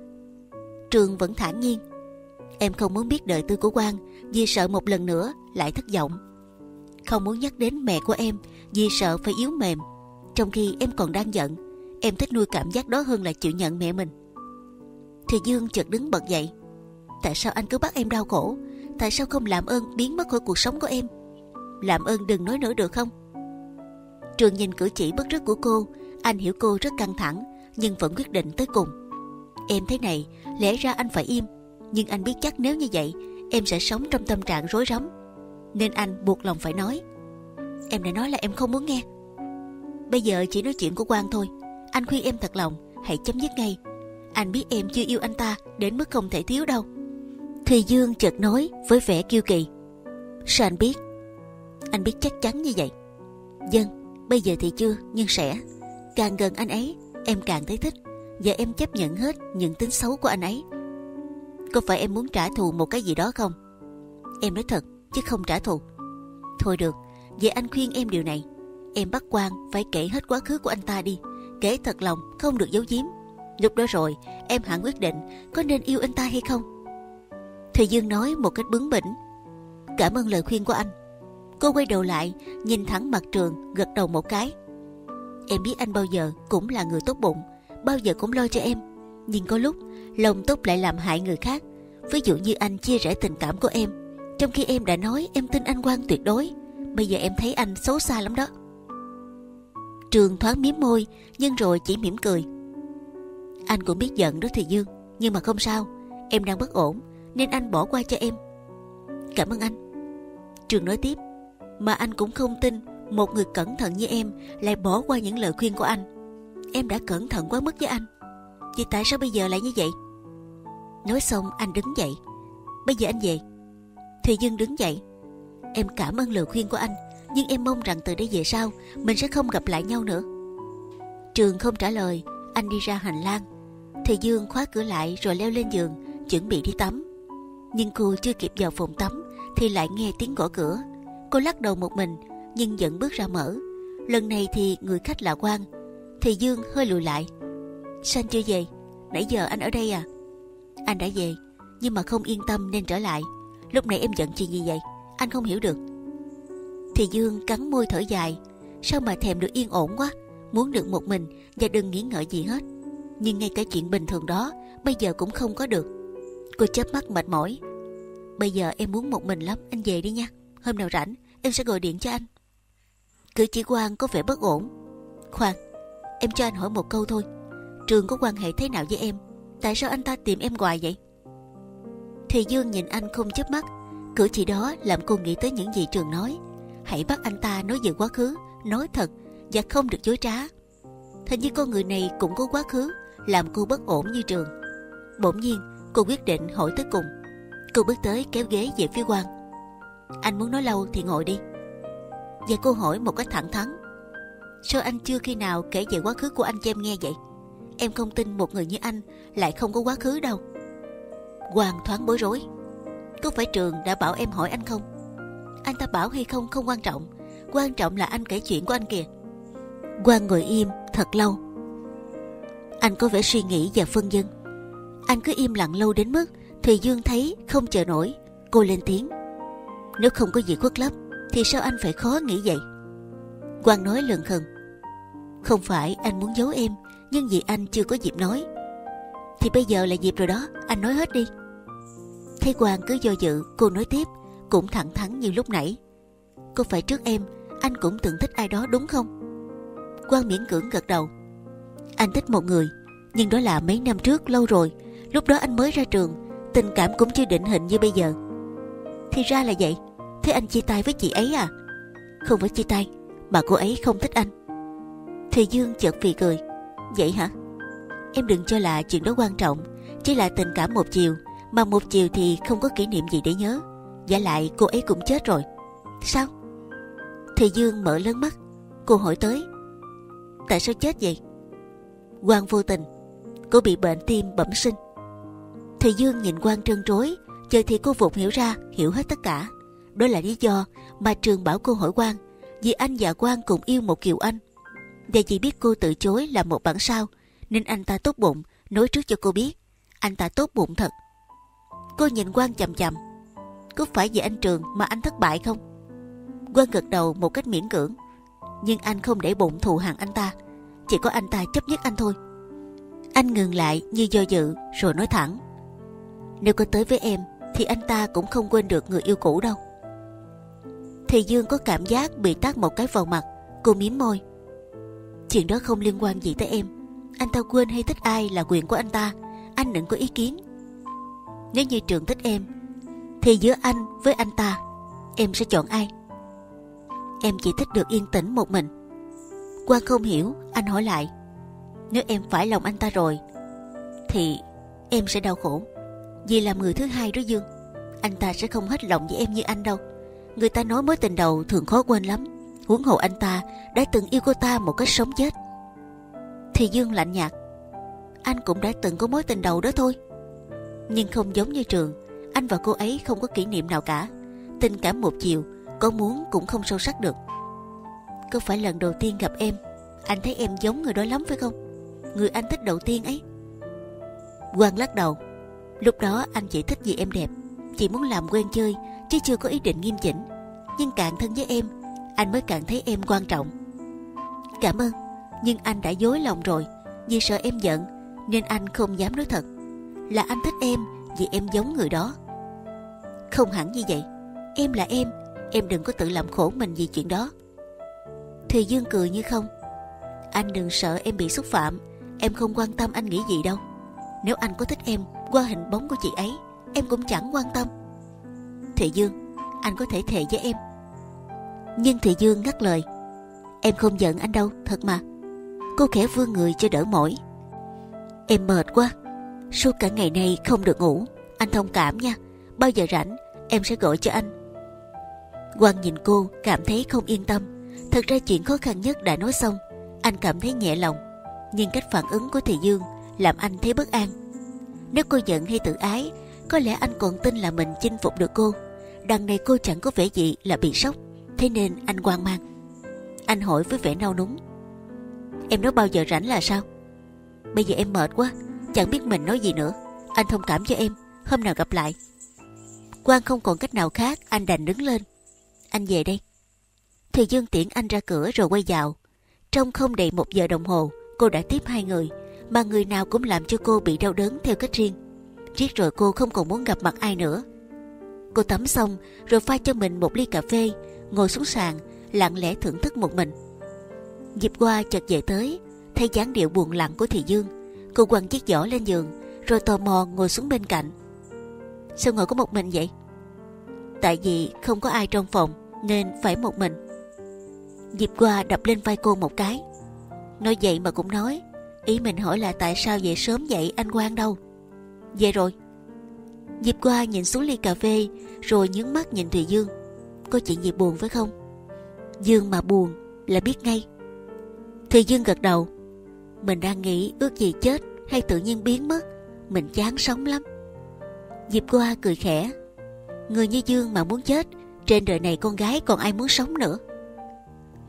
Trường vẫn thản nhiên. Em không muốn biết đời tư của Quang vì sợ một lần nữa lại thất vọng. Không muốn nhắc đến mẹ của em vì sợ phải yếu mềm. Trong khi em còn đang giận, em thích nuôi cảm giác đó hơn là chịu nhận mẹ mình. Thì Dương chợt đứng bật dậy. Tại sao anh cứ bắt em đau khổ? Tại sao không làm ơn biến mất khỏi cuộc sống của em? Làm ơn đừng nói nữa được không? Trường nhìn cử chỉ bất rứt của cô. Anh hiểu cô rất căng thẳng, nhưng vẫn quyết định tới cùng. Em thế này, lẽ ra anh phải im. Nhưng anh biết chắc nếu như vậy, em sẽ sống trong tâm trạng rối rắm, nên anh buộc lòng phải nói. Em đã nói là em không muốn nghe. Bây giờ chỉ nói chuyện của Quang thôi. Anh khuyên em thật lòng, hãy chấm dứt ngay. Anh biết em chưa yêu anh ta đến mức không thể thiếu đâu. Thùy Dương chợt nói với vẻ kiêu kỳ. Sao anh biết? Anh biết chắc chắn như vậy. Dân, bây giờ thì chưa, nhưng sẽ. Càng gần anh ấy, em càng thấy thích. Và em chấp nhận hết những tính xấu của anh ấy. Có phải em muốn trả thù một cái gì đó không? Em nói thật, chứ không trả thù. Thôi được, vậy anh khuyên em điều này. Em bắt Quang phải kể hết quá khứ của anh ta đi. Kể thật lòng, không được giấu giếm. Lúc đó rồi, em hẳn quyết định có nên yêu anh ta hay không. Thùy Dương nói một cách bướng bỉnh. Cảm ơn lời khuyên của anh. Cô quay đầu lại, nhìn thẳng mặt Trường, gật đầu một cái. Em biết anh bao giờ cũng là người tốt bụng, bao giờ cũng lo cho em. Nhưng có lúc, lòng tốt lại làm hại người khác. Ví dụ như anh chia rẽ tình cảm của em, trong khi em đã nói em tin anh Quang tuyệt đối. Bây giờ em thấy anh xấu xa lắm đó. Trường thoáng mím môi, nhưng rồi chỉ mỉm cười. Anh cũng biết giận đó Thùy Dương, nhưng mà không sao. Em đang bất ổn nên anh bỏ qua cho em. Cảm ơn anh. Trường nói tiếp. Mà anh cũng không tin một người cẩn thận như em lại bỏ qua những lời khuyên của anh. Em đã cẩn thận quá mức với anh. Vậy tại sao bây giờ lại như vậy? Nói xong anh đứng dậy. Bây giờ anh về. Thùy Dương đứng dậy. Em cảm ơn lời khuyên của anh, nhưng em mong rằng từ đây về sau mình sẽ không gặp lại nhau nữa. Trường không trả lời. Anh đi ra hành lang. Thùy Dương khóa cửa lại rồi leo lên giường, chuẩn bị đi tắm. Nhưng cô chưa kịp vào phòng tắm thì lại nghe tiếng gõ cửa. Cô lắc đầu một mình, nhưng vẫn bước ra mở. Lần này thì người khách là Quang. Thùy Dương hơi lùi lại. Sao anh chưa về? Nãy giờ anh ở đây à? Anh đã về, nhưng mà không yên tâm nên trở lại. Lúc nãy em giận chuyện gì vậy? Anh không hiểu được. Thùy Dương cắn môi thở dài. Sao mà thèm được yên ổn quá, muốn được một mình và đừng nghĩ ngợi gì hết. Nhưng ngay cả chuyện bình thường đó bây giờ cũng không có được. Cô chớp mắt mệt mỏi. Bây giờ em muốn một mình lắm, anh về đi nha. Hôm nào rảnh em sẽ gọi điện cho anh. Cử chỉ của An có vẻ bất ổn. Khoan, em cho anh hỏi một câu thôi. Trường có quan hệ thế nào với em? Tại sao anh ta tìm em hoài vậy? Thùy Dương nhìn anh không chớp mắt. Cử chỉ đó làm cô nghĩ tới những gì Trường nói. Hãy bắt anh ta nói về quá khứ, nói thật và không được dối trá. Hình như con người này cũng có quá khứ làm cô bất ổn như Trường. Bỗng nhiên cô quyết định hỏi tới cùng. Cô bước tới kéo ghế về phía Quang. Anh muốn nói lâu thì ngồi đi. Và cô hỏi một cách thẳng thắn. Sao anh chưa khi nào kể về quá khứ của anh cho em nghe vậy? Em không tin một người như anh lại không có quá khứ đâu. Quang thoáng bối rối. Có phải Trường đã bảo em hỏi anh không? Anh ta bảo hay không không quan trọng. Quan trọng là anh kể chuyện của anh kìa. Quang ngồi im thật lâu. Anh có vẻ suy nghĩ và phân vân. Anh cứ im lặng lâu đến mức Thùy Dương thấy không chờ nổi. Cô lên tiếng. Nếu không có gì khuất lấp thì sao anh phải khó nghĩ vậy? Quang nói lần khần. Không phải anh muốn giấu em, nhưng vì anh chưa có dịp nói. Thì bây giờ là dịp rồi đó, anh nói hết đi. Thấy Quang cứ do dự, cô nói tiếp, cũng thẳng thắn như lúc nãy. Có phải trước em anh cũng từng thích ai đó đúng không? Quang miễn cưỡng gật đầu. Anh thích một người, nhưng đó là mấy năm trước, lâu rồi. Lúc đó anh mới ra trường, tình cảm cũng chưa định hình như bây giờ. Thì ra là vậy. Thế anh chia tay với chị ấy à? Không phải chia tay, mà cô ấy không thích anh. Thùy Dương chợt phì cười. Vậy hả? Em đừng cho là chuyện đó quan trọng. Chỉ là tình cảm một chiều, mà một chiều thì không có kỷ niệm gì để nhớ. Vả lại cô ấy cũng chết rồi. Sao? Thùy Dương mở lớn mắt. Cô hỏi tới. Tại sao chết vậy? Quang vô tình. Cô bị bệnh tim bẩm sinh. Thùy Dương nhìn Quang trân trối. Giờ thì cô vụt hiểu ra, hiểu hết tất cả. Đó là lý do mà Trường bảo cô hỏi Quang, vì anh và Quang cùng yêu một Kiều Anh. Và chỉ biết cô từ chối là một bản sao, nên anh ta tốt bụng nói trước cho cô biết. Anh ta tốt bụng thật. Cô nhìn Quang chằm chằm. Có phải vì anh Trường mà anh thất bại không? Quang gật đầu một cách miễn cưỡng. Nhưng anh không để bụng thù hằn anh ta. Chỉ có anh ta chấp nhất anh thôi. Anh ngừng lại như do dự rồi nói thẳng. Nếu có tới với em thì anh ta cũng không quên được người yêu cũ đâu. Thùy Dương có cảm giác bị tát một cái vào mặt. Cô mím môi. Chuyện đó không liên quan gì tới em. Anh ta quên hay thích ai là quyền của anh ta. Anh đừng có ý kiến. Nếu như Trường thích em thì giữa anh với anh ta, em sẽ chọn ai? Em chỉ thích được yên tĩnh một mình. Quang không hiểu. Anh hỏi lại. Nếu em phải lòng anh ta rồi thì em sẽ đau khổ. Vì làm người thứ hai đó Dương. Anh ta sẽ không hết lòng với em như anh đâu. Người ta nói mối tình đầu thường khó quên lắm. Huống hồ anh ta đã từng yêu cô ta một cách sống chết. Thì Dương lạnh nhạt. Anh cũng đã từng có mối tình đầu đó thôi. Nhưng không giống như Trường. Anh và cô ấy không có kỷ niệm nào cả. Tình cảm một chiều, có muốn cũng không sâu sắc được. Có phải lần đầu tiên gặp em, anh thấy em giống người đó lắm phải không? Người anh thích đầu tiên ấy. Quang lắc đầu. Lúc đó anh chỉ thích vì em đẹp, chỉ muốn làm quen chơi chứ chưa có ý định nghiêm chỉnh. Nhưng càng thân với em, anh mới càng thấy em quan trọng. Cảm ơn, nhưng anh đã dối lòng rồi. Vì sợ em giận nên anh không dám nói thật. Là anh thích em vì em giống người đó. Không hẳn như vậy. Em là em. Em đừng có tự làm khổ mình vì chuyện đó. Thùy Dương cười như không. Anh đừng sợ em bị xúc phạm. Em không quan tâm anh nghĩ gì đâu. Nếu anh có thích em qua hình bóng của chị ấy, em cũng chẳng quan tâm. Thùy Dương, anh có thể thề với em. Nhưng Thùy Dương ngắt lời. Em không giận anh đâu, thật mà. Cô khẽ vươn người cho đỡ mỏi. Em mệt quá. Suốt cả ngày nay không được ngủ. Anh thông cảm nha. Bao giờ rảnh em sẽ gọi cho anh. Quang nhìn cô cảm thấy không yên tâm. Thật ra chuyện khó khăn nhất đã nói xong. Anh cảm thấy nhẹ lòng. Nhưng cách phản ứng của Thùy Dương làm anh thấy bất an. Nếu cô giận hay tự ái, có lẽ anh còn tin là mình chinh phục được cô. Đằng này cô chẳng có vẻ gì là bị sốc. Thế nên anh hoang mang. Anh hỏi với vẻ nao núng. Em nói bao giờ rảnh là sao? Bây giờ em mệt quá, chẳng biết mình nói gì nữa. Anh thông cảm cho em. Hôm nào gặp lại. Quang không còn cách nào khác. Anh đành đứng lên. Anh về đây. Thùy Dương tiễn anh ra cửa rồi quay vào. Trong không đầy 1 giờ đồng hồ, cô đã tiếp 2 người. Mà người nào cũng làm cho cô bị đau đớn theo cách riêng. Riết rồi cô không còn muốn gặp mặt ai nữa. Cô tắm xong rồi pha cho mình một ly cà phê, ngồi xuống sàn, lặng lẽ thưởng thức một mình. Dịp qua chợt về tới, thấy dáng điệu buồn lặng của Thị Dương, cô quăng chiếc giỏ lên giường, rồi tò mò ngồi xuống bên cạnh. Sao ngồi có một mình vậy? Tại vì không có ai trong phòng nên phải một mình. Diệp Qua đập lên vai cô một cái. Nói vậy mà cũng nói. Ý mình hỏi là tại sao về sớm vậy, anh Quang đâu? Về rồi. Diệp Qua nhìn xuống ly cà phê, rồi nhướng mắt nhìn Thùy Dương. Có chuyện gì buồn phải không? Dương mà buồn là biết ngay. Thùy Dương gật đầu. Mình đang nghĩ ước gì chết hay tự nhiên biến mất. Mình chán sống lắm. Diệp Qua cười khẽ. Người như Dương mà muốn chết, trên đời này con gái còn ai muốn sống nữa.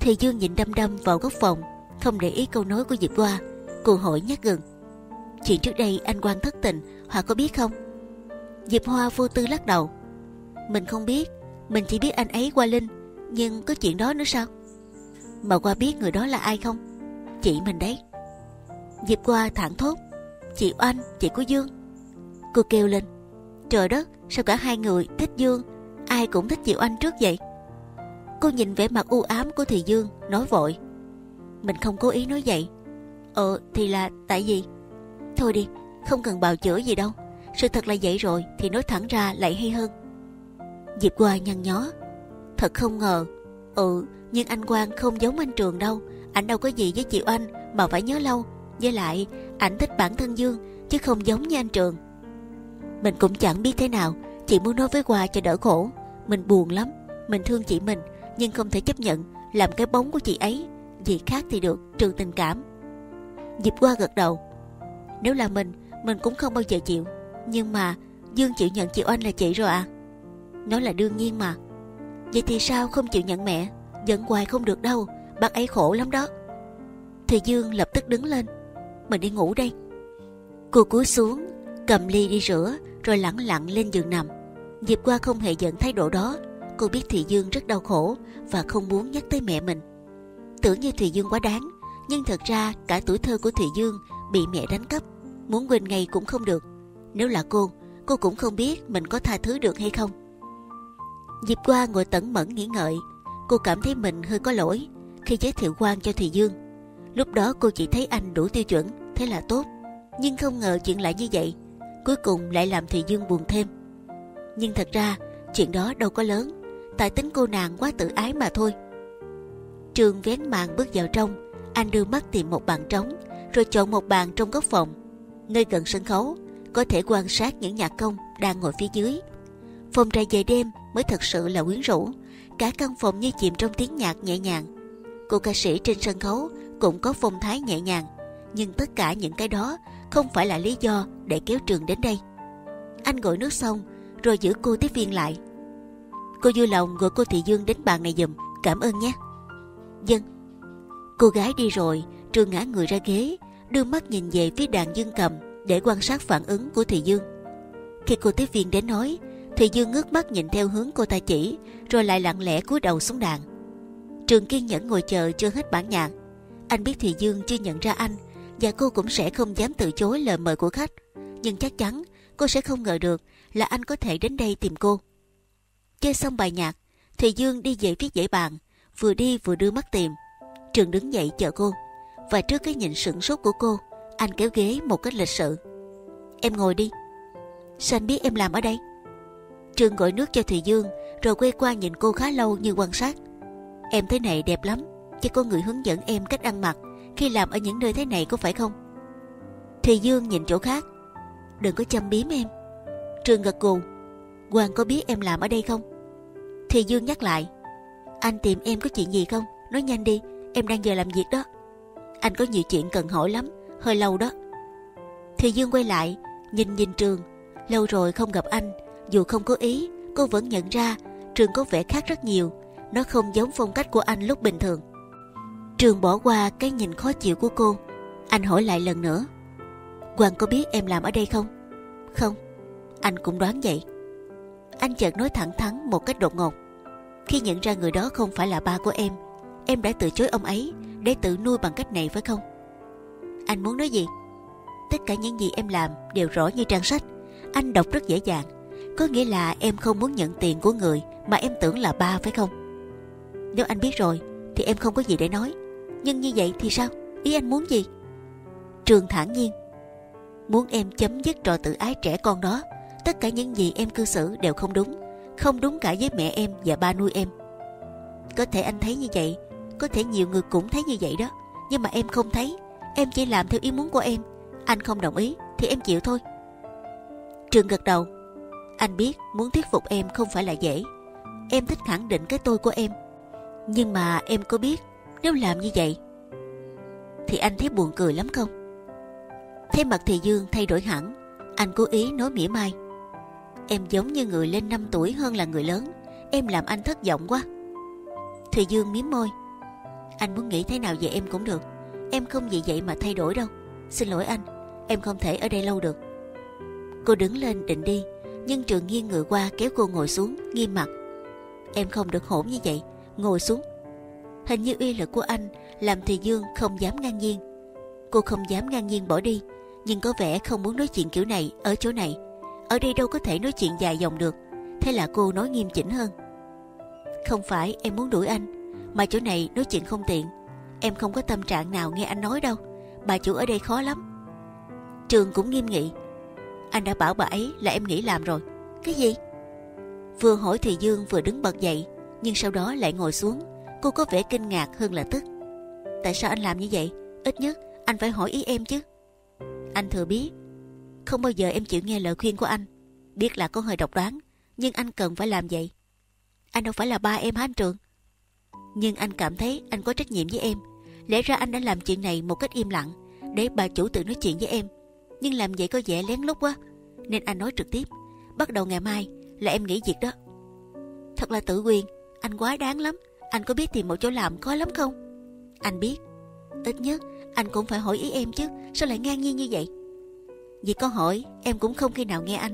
Thì Dương nhìn đăm đăm vào góc phòng, không để ý câu nói của Diệp Hoa. Cô hỏi nhắc gừng. Chuyện trước đây anh Quang thất tình, Hoa có biết không? Diệp Hoa vô tư lắc đầu. Mình không biết, mình chỉ biết anh ấy qua Linh. Nhưng có chuyện đó nữa sao? Mà Hoa biết người đó là ai không? Chị mình đấy. Diệp Hoa thẳng thốt. Chị Oanh, chị của Dương. Cô kêu lên. Trời đất, sao cả hai người thích Dương, ai cũng thích chị Oanh trước vậy? Cô nhìn vẻ mặt u ám của Thị Dương, nói vội. Mình không cố ý nói vậy. Thì là tại vì... Thôi đi, không cần bào chữa gì đâu. Sự thật là vậy rồi thì nói thẳng ra lại hay hơn. Diệp Hoa nhăn nhó. Thật không ngờ. Nhưng anh Quang không giống anh Trường đâu. Ảnh đâu có gì với chị Oanh mà phải nhớ lâu. Với lại, ảnh thích bản thân Dương, chứ không giống như anh Trường. Mình cũng chẳng biết thế nào. Chị muốn nói với Hoa cho đỡ khổ. Mình buồn lắm, mình thương chị mình, nhưng không thể chấp nhận làm cái bóng của chị ấy. Gì khác thì được, trừ tình cảm. Diệp Hoa gật đầu. Nếu là mình cũng không bao giờ chịu. Nhưng mà Dương chịu nhận chị Oanh là chị rồi à? Nó là đương nhiên mà. Vậy thì sao không chịu nhận mẹ? Giận hoài không được đâu, bác ấy khổ lắm đó. Thì Dương lập tức đứng lên. Mình đi ngủ đây. Cô cúi xuống, cầm ly đi rửa, rồi lẳng lặng lên giường nằm. Diệp Hoa không hề giận thái độ đó. Cô biết Thị Dương rất đau khổ và không muốn nhắc tới mẹ mình. Tưởng như Thị Dương quá đáng, nhưng thật ra cả tuổi thơ của Thị Dương bị mẹ đánh cắp, muốn quên ngay cũng không được. Nếu là cô cũng không biết mình có tha thứ được hay không. Diệp Hoa ngồi tẩn mẫn nghĩ ngợi. Cô cảm thấy mình hơi có lỗi khi giới thiệu Quang cho Thị Dương. Lúc đó cô chỉ thấy anh đủ tiêu chuẩn, thế là tốt. Nhưng không ngờ chuyện lại như vậy, cuối cùng lại làm Thị Dương buồn thêm. Nhưng thật ra chuyện đó đâu có lớn, tại tính cô nàng quá tự ái mà thôi. Trường vén màn bước vào trong. Anh đưa mắt tìm một bàn trống, rồi chọn một bàn trong góc phòng, nơi gần sân khấu, có thể quan sát những nhạc công đang ngồi phía dưới. Phòng trà về đêm mới thật sự là quyến rũ. Cả căn phòng như chìm trong tiếng nhạc nhẹ nhàng. Cô ca sĩ trên sân khấu cũng có phong thái nhẹ nhàng. Nhưng tất cả những cái đó không phải là lý do để kéo Trường đến đây. Anh gọi nước xong rồi giữ cô tiếp viên lại. Cô vui lòng gọi cô Thị Dương đến bàn này giùm, cảm ơn nhé. Dân. Cô gái đi rồi, Trường ngã người ra ghế, đưa mắt nhìn về phía đàn dương cầm để quan sát phản ứng của Thị Dương. Khi cô tiếp viên đến nói, Thị Dương ngước mắt nhìn theo hướng cô ta chỉ, rồi lại lặng lẽ cúi đầu xuống đàn. Trường kiên nhẫn ngồi chờ chưa hết bản nhạc. Anh biết Thị Dương chưa nhận ra anh, và cô cũng sẽ không dám từ chối lời mời của khách. Nhưng chắc chắn cô sẽ không ngờ được là anh có thể đến đây tìm cô. Chơi xong bài nhạc, Thùy Dương đi về phía dãy bàn, vừa đi vừa đưa mắt tìm. Trường đứng dậy chờ cô, và trước cái nhìn sửng sốt của cô, anh kéo ghế một cách lịch sự. Em ngồi đi. Sao anh biết em làm ở đây? Trường gọi nước cho Thùy Dương, rồi quay qua nhìn cô khá lâu như quan sát. Em thế này đẹp lắm, chứ có người hướng dẫn em cách ăn mặc khi làm ở những nơi thế này có phải không? Thùy Dương nhìn chỗ khác. Đừng có châm biếm em. Trường gật gù. Quang có biết em làm ở đây không? Thì Dương nhắc lại. Anh tìm em có chuyện gì không? Nói nhanh đi, em đang giờ làm việc đó. Anh có nhiều chuyện cần hỏi lắm, hơi lâu đó. Thì Dương quay lại, nhìn Trường. Lâu rồi không gặp anh, dù không cố ý, cô vẫn nhận ra Trường có vẻ khác rất nhiều. Nó không giống phong cách của anh lúc bình thường. Trường bỏ qua cái nhìn khó chịu của cô. Anh hỏi lại lần nữa. Quang có biết em làm ở đây không? Không. Anh cũng đoán vậy. Anh chợt nói thẳng thắn một cách đột ngột. Khi nhận ra người đó không phải là ba của em đã từ chối ông ấy để tự nuôi bằng cách này phải không? Anh muốn nói gì? Tất cả những gì em làm đều rõ như trang sách. Anh đọc rất dễ dàng. Có nghĩa là em không muốn nhận tiền của người mà em tưởng là ba phải không? Nếu anh biết rồi thì em không có gì để nói. Nhưng như vậy thì sao? Ý anh muốn gì? Trường thản nhiên. Muốn em chấm dứt trò tự ái trẻ con đó. Tất cả những gì em cư xử đều không đúng. Không đúng cả với mẹ em và ba nuôi em. Có thể anh thấy như vậy, có thể nhiều người cũng thấy như vậy đó. Nhưng mà em không thấy. Em chỉ làm theo ý muốn của em. Anh không đồng ý thì em chịu thôi. Trường gật đầu. Anh biết muốn thuyết phục em không phải là dễ. Em thích khẳng định cái tôi của em. Nhưng mà em có biết nếu làm như vậy thì anh thấy buồn cười lắm không? Thấy mặt thì Dương thay đổi hẳn. Anh cố ý nói mỉa mai. Em giống như người lên 5 tuổi hơn là người lớn. Em làm anh thất vọng quá. Thì Dương mím môi. Anh muốn nghĩ thế nào về em cũng được. Em không vì vậy mà thay đổi đâu. Xin lỗi anh, em không thể ở đây lâu được. Cô đứng lên định đi, nhưng Trường nghiêng người qua kéo cô ngồi xuống, nghiêm mặt. Em không được hỗn như vậy, ngồi xuống. Hình như uy lực của anh làm Thì Dương không dám ngang nhiên. Cô không dám ngang nhiên bỏ đi, nhưng có vẻ không muốn nói chuyện kiểu này ở chỗ này. Ở đây đâu có thể nói chuyện dài dòng được. Thế là cô nói nghiêm chỉnh hơn. Không phải em muốn đuổi anh, mà chỗ này nói chuyện không tiện. Em không có tâm trạng nào nghe anh nói đâu. Bà chủ ở đây khó lắm. Trường cũng nghiêm nghị. Anh đã bảo bà ấy là em nghỉ làm rồi. Cái gì? Vừa hỏi thì Dương vừa đứng bật dậy, nhưng sau đó lại ngồi xuống. Cô có vẻ kinh ngạc hơn là tức. Tại sao anh làm như vậy? Ít nhất anh phải hỏi ý em chứ. Anh thừa biết không bao giờ em chịu nghe lời khuyên của anh. Biết là có hơi độc đoán, nhưng anh cần phải làm vậy. Anh đâu phải là ba em hả anh Trường? Nhưng anh cảm thấy anh có trách nhiệm với em. Lẽ ra anh đã làm chuyện này một cách im lặng, để bà chủ tự nói chuyện với em. Nhưng làm vậy có vẻ lén lút quá, nên anh nói trực tiếp. Bắt đầu ngày mai là em nghỉ việc đó. Thật là tự quyền. Anh quá đáng lắm. Anh có biết tìm một chỗ làm khó lắm không? Anh biết. Ít nhất anh cũng phải hỏi ý em chứ. Sao lại ngang nhiên như vậy? Vì có hỏi em cũng không khi nào nghe anh.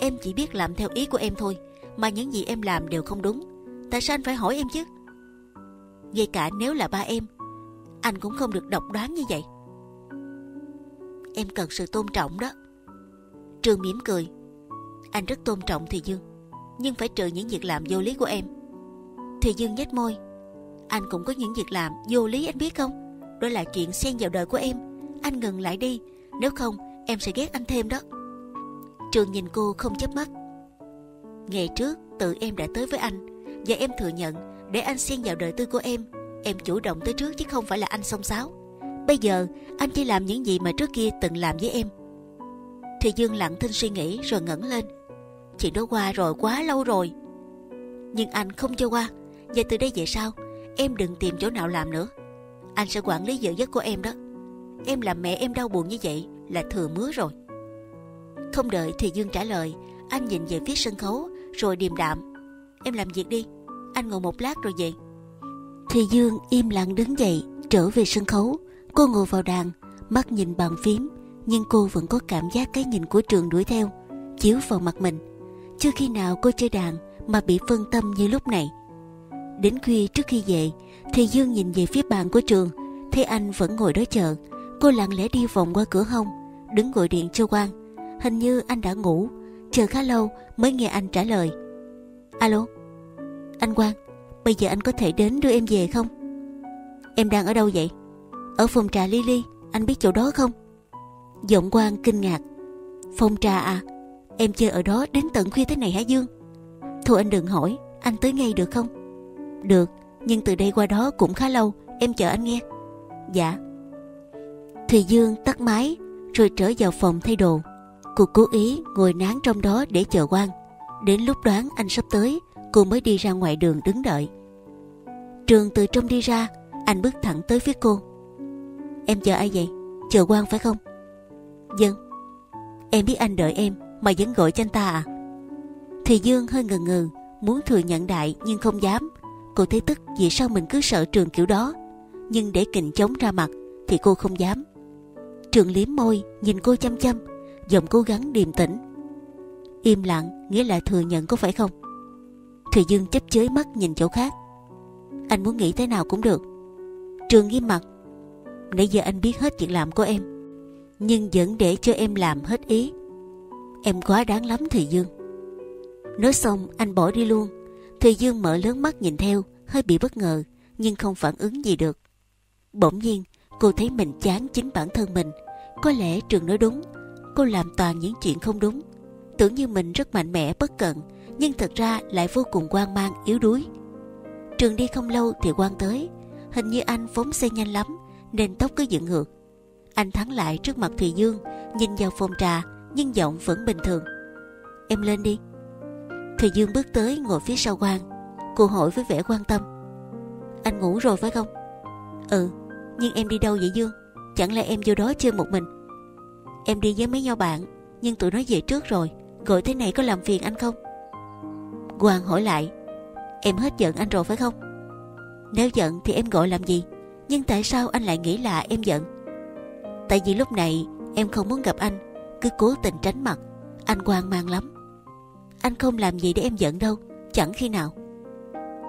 Em chỉ biết làm theo ý của em thôi. Mà những gì em làm đều không đúng. Tại sao anh phải hỏi em chứ? Ngay cả nếu là ba em, anh cũng không được độc đoán như vậy. Em cần sự tôn trọng đó. Trường mỉm cười. Anh rất tôn trọng Thì Dương, nhưng phải trừ những việc làm vô lý của em. Thì Dương nhếch môi. Anh cũng có những việc làm vô lý anh biết không? Đó là chuyện xen vào đời của em. Anh ngừng lại đi, nếu không em sẽ ghét anh thêm đó. Trường nhìn cô không chớp mắt. Ngày trước tự em đã tới với anh, và em thừa nhận để anh xen vào đời tư của em. Em chủ động tới trước chứ không phải là anh xông xáo. Bây giờ anh chỉ làm những gì mà trước kia từng làm với em. Thì Dương lặng thinh suy nghĩ rồi ngẩng lên. Chuyện đó qua rồi, quá lâu rồi. Nhưng anh không cho qua. Và từ đây về sau em đừng tìm chỗ nào làm nữa. Anh sẽ quản lý giờ giấc của em đó. Em làm mẹ em đau buồn như vậy là thừa mứa rồi. Không đợi Thì Dương trả lời, anh nhìn về phía sân khấu rồi điềm đạm. Em làm việc đi, anh ngồi một lát rồi về. Thì Dương im lặng đứng dậy trở về sân khấu. Cô ngồi vào đàn, mắt nhìn bàn phím, nhưng cô vẫn có cảm giác cái nhìn của Trường đuổi theo, chiếu vào mặt mình. Chưa khi nào cô chơi đàn mà bị phân tâm như lúc này. Đến khuya trước khi về, thì Dương nhìn về phía bàn của Trường, thấy anh vẫn ngồi đó chờ. Cô lặng lẽ đi vòng qua cửa hông, đứng gọi điện cho Quang. Hình như anh đã ngủ, chờ khá lâu mới nghe anh trả lời. Alo, anh Quang, bây giờ anh có thể đến đưa em về không? Em đang ở đâu vậy? Ở phòng trà Lily, anh biết chỗ đó không? Giọng Quang kinh ngạc. Phòng trà à? Em chơi ở đó đến tận khuya thế này hả Dương? Thôi anh đừng hỏi, anh tới ngay được không? Được, nhưng từ đây qua đó cũng khá lâu, em chờ anh nghe. Dạ. Thì Dương tắt máy rồi trở vào phòng thay đồ. Cô cố ý ngồi nán trong đó để chờ Quang. Đến lúc đoán anh sắp tới, cô mới đi ra ngoài đường đứng đợi. Trường từ trong đi ra, anh bước thẳng tới phía cô. Em chờ ai vậy? Chờ Quang phải không? Dân. Em biết anh đợi em mà vẫn gọi cho anh ta à? Thì Dương hơi ngần ngừ, muốn thừa nhận đại nhưng không dám. Cô thấy tức vì sao mình cứ sợ Trường kiểu đó, nhưng để kình chống ra mặt thì cô không dám. Trường liếm môi nhìn cô chăm chăm, giọng cố gắng điềm tĩnh. Im lặng nghĩa là thừa nhận có phải không? Thì Dương chớp chới mắt nhìn chỗ khác. Anh muốn nghĩ thế nào cũng được. Trường nghiêm mặt. Nãy giờ anh biết hết việc làm của em, nhưng vẫn để cho em làm hết ý. Em quá đáng lắm Thì Dương. Nói xong anh bỏ đi luôn. Thì Dương mở lớn mắt nhìn theo, hơi bị bất ngờ nhưng không phản ứng gì được. Bỗng nhiên cô thấy mình chán chính bản thân mình. Có lẽ Trường nói đúng, cô làm toàn những chuyện không đúng. Tưởng như mình rất mạnh mẽ bất cận, nhưng thật ra lại vô cùng hoang mang yếu đuối. Trường đi không lâu thì Quang tới. Hình như anh phóng xe nhanh lắm nên tóc cứ dựng ngược. Anh thắng lại trước mặt Thùy Dương, nhìn vào phòng trà nhưng giọng vẫn bình thường. Em lên đi. Thùy Dương bước tới ngồi phía sau Quang. Cô hỏi với vẻ quan tâm. Anh ngủ rồi phải không? Ừ. Nhưng em đi đâu vậy Dương? Chẳng lẽ em vô đó chơi một mình? Em đi với mấy nhau bạn, nhưng tụi nó về trước rồi. Gọi thế này có làm phiền anh không? Quang hỏi lại. Em hết giận anh rồi phải không? Nếu giận thì em gọi làm gì? Nhưng tại sao anh lại nghĩ là em giận? Tại vì lúc này em không muốn gặp anh, cứ cố tình tránh mặt. Anh hoang mang lắm. Anh không làm gì để em giận đâu, chẳng khi nào.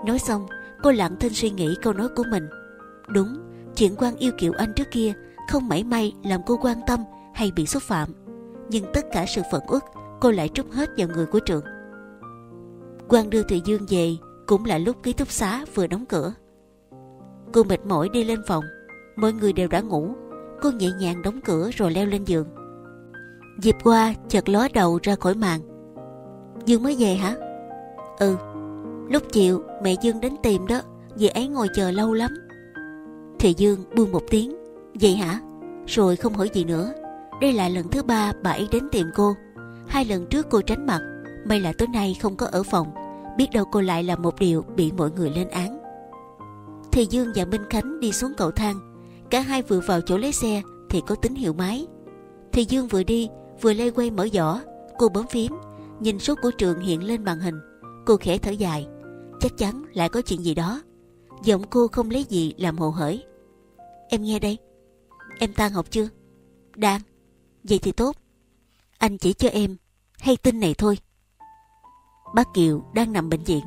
Nói xong cô lặng thinh suy nghĩ câu nói của mình. Đúng, chuyện Quang yêu kiệu anh trước kia không mảy may làm cô quan tâm hay bị xúc phạm, nhưng tất cả sự phẫn uất cô lại trút hết vào người của Trường. Quang đưa Thùy Dương về cũng là lúc ký túc xá vừa đóng cửa. Cô mệt mỏi đi lên phòng. Mọi người đều đã ngủ. Cô nhẹ nhàng đóng cửa rồi leo lên giường. Diệp Hoa chợt ló đầu ra khỏi màn. Dương mới về hả? Ừ. Lúc chiều mẹ Dương đến tìm đó, dì ấy ngồi chờ lâu lắm. Thùy Dương buông một tiếng. Vậy hả? Rồi không hỏi gì nữa. Đây là lần thứ ba bà ấy đến tìm cô. Hai lần trước cô tránh mặt. May là tối nay không có ở phòng, biết đâu cô lại là một điều bị mọi người lên án. Thùy Dương và Minh Khánh đi xuống cầu thang. Cả hai vừa vào chỗ lấy xe thì có tín hiệu máy. Thùy Dương vừa đi vừa lây quay mở giỏ. Cô bấm phím, nhìn số của Trường hiện lên màn hình. Cô khẽ thở dài. Chắc chắn lại có chuyện gì đó. Giọng cô không lấy gì làm hồ hởi. Em nghe đây. Em tan học chưa? Đang. Vậy thì tốt. Anh chỉ cho em hay tin này thôi. Bác Kiều đang nằm bệnh viện,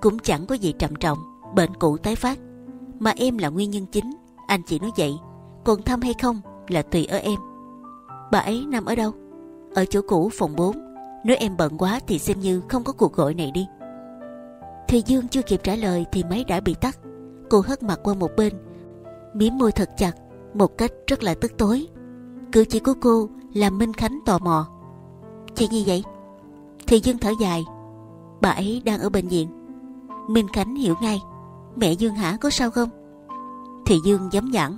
cũng chẳng có gì trầm trọng, bệnh cũ tái phát. Mà em là nguyên nhân chính, anh chỉ nói vậy. Còn thăm hay không là tùy ở em. Bà ấy nằm ở đâu? Ở chỗ cũ phòng 4. Nếu em bận quá thì xem như không có cuộc gọi này đi. Thùy Dương chưa kịp trả lời thì máy đã bị tắt. Cô hất mặt qua một bên, mím môi thật chặt, một cách rất là tức tối. Cử chỉ của cô làm Minh Khánh tò mò. Chuyện gì vậy? Thùy Dương thở dài. Bà ấy đang ở bệnh viện. Minh Khánh hiểu ngay. Mẹ Dương hả, có sao không? Thùy Dương dám nhẵn.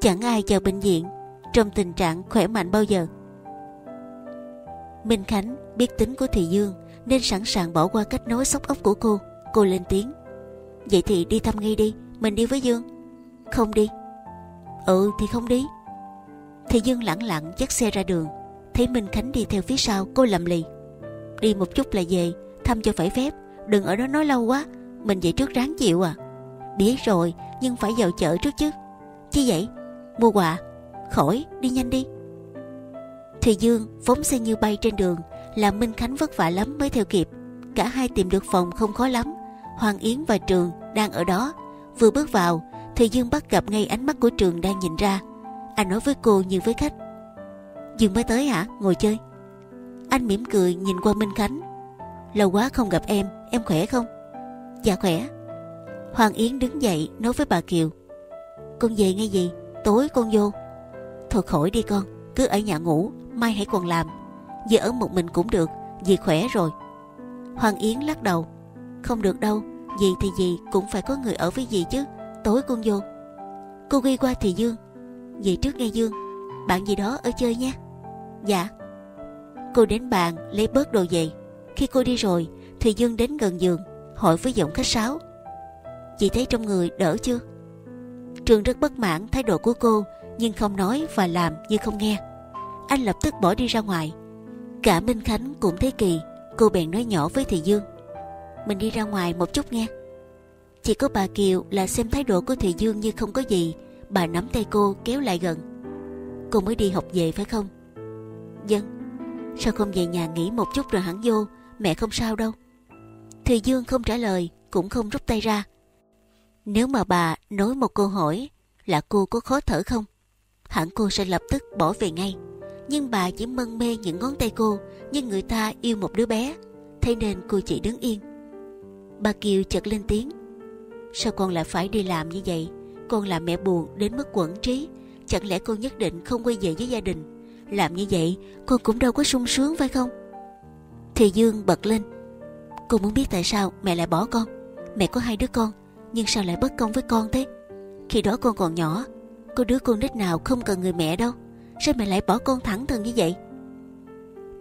Chẳng ai vào bệnh viện trong tình trạng khỏe mạnh bao giờ. Minh Khánh biết tính của Thùy Dương nên sẵn sàng bỏ qua cách nói sốc ốc của cô. Cô lên tiếng. Vậy thì đi thăm ngay đi, mình đi với Dương. Không đi. Ừ thì không đi. Thùy Dương lẳng lặng dắt xe ra đường. Thấy Minh Khánh đi theo phía sau, cô lầm lì. Đi một chút là về, thăm cho phải phép. Đừng ở đó nói lâu quá, mình về trước ráng chịu à. Biết rồi, nhưng phải vào chợ trước chứ. Chứ vậy, mua quà. Khỏi, đi nhanh đi. Thùy Dương phóng xe như bay trên đường, làm Minh Khánh vất vả lắm mới theo kịp. Cả hai tìm được phòng không khó lắm. Hoàng Yến và Trường đang ở đó. Vừa bước vào, Thùy Dương bắt gặp ngay ánh mắt của Trường đang nhìn ra. Anh nói với cô như với khách. Dương mới tới hả, ngồi chơi. Anh mỉm cười nhìn qua Minh Khánh. Lâu quá không gặp em khỏe không? Dạ khỏe. Hoàng Yến đứng dậy nói với bà Kiều. Con về ngay gì, tối con vô. Thôi khỏi đi con, cứ ở nhà ngủ, mai hãy còn làm. Giờ ở một mình cũng được, dì khỏe rồi. Hoàng Yến lắc đầu. Không được đâu, dì thì dì cũng phải có người ở với dì chứ, tối con vô. Cô ghi qua Thùy Dương. Dì trước nghe Dương, bạn gì đó ở chơi nha. Dạ. Cô đến bàn lấy bớt đồ về. Khi cô đi rồi, Thùy Dương đến gần giường, hỏi với giọng khách sáo. Chị thấy trong người đỡ chưa? Trường rất bất mãn thái độ của cô, nhưng không nói và làm như không nghe. Anh lập tức bỏ đi ra ngoài. Cả Minh Khánh cũng thấy kỳ. Cô bèn nói nhỏ với Thùy Dương. Mình đi ra ngoài một chút nghe. Chỉ có bà Kiều là xem thái độ của Thùy Dương như không có gì. Bà nắm tay cô kéo lại gần. Cô mới đi học về phải không? Vâng. Sao không về nhà nghỉ một chút rồi hẳn vô, mẹ không sao đâu. Thùy Dương không trả lời, cũng không rút tay ra. Nếu mà bà nói một câu hỏi là cô có khó thở không, hẳn cô sẽ lập tức bỏ về ngay. Nhưng bà chỉ mân mê những ngón tay cô, nhưng người ta yêu một đứa bé, thế nên cô chỉ đứng yên. Bà Kiều chợt lên tiếng. Sao con lại phải đi làm như vậy? Con làm mẹ buồn đến mức quẫn trí. Chẳng lẽ con nhất định không quay về với gia đình? Làm như vậy con cũng đâu có sung sướng phải không? Thì Dương bật lên. Cô muốn biết tại sao mẹ lại bỏ con? Mẹ có hai đứa con, nhưng sao lại bất công với con thế? Khi đó con còn nhỏ, có đứa con nít nào không cần người mẹ đâu. Sao mẹ lại bỏ con thẳng thừng như vậy?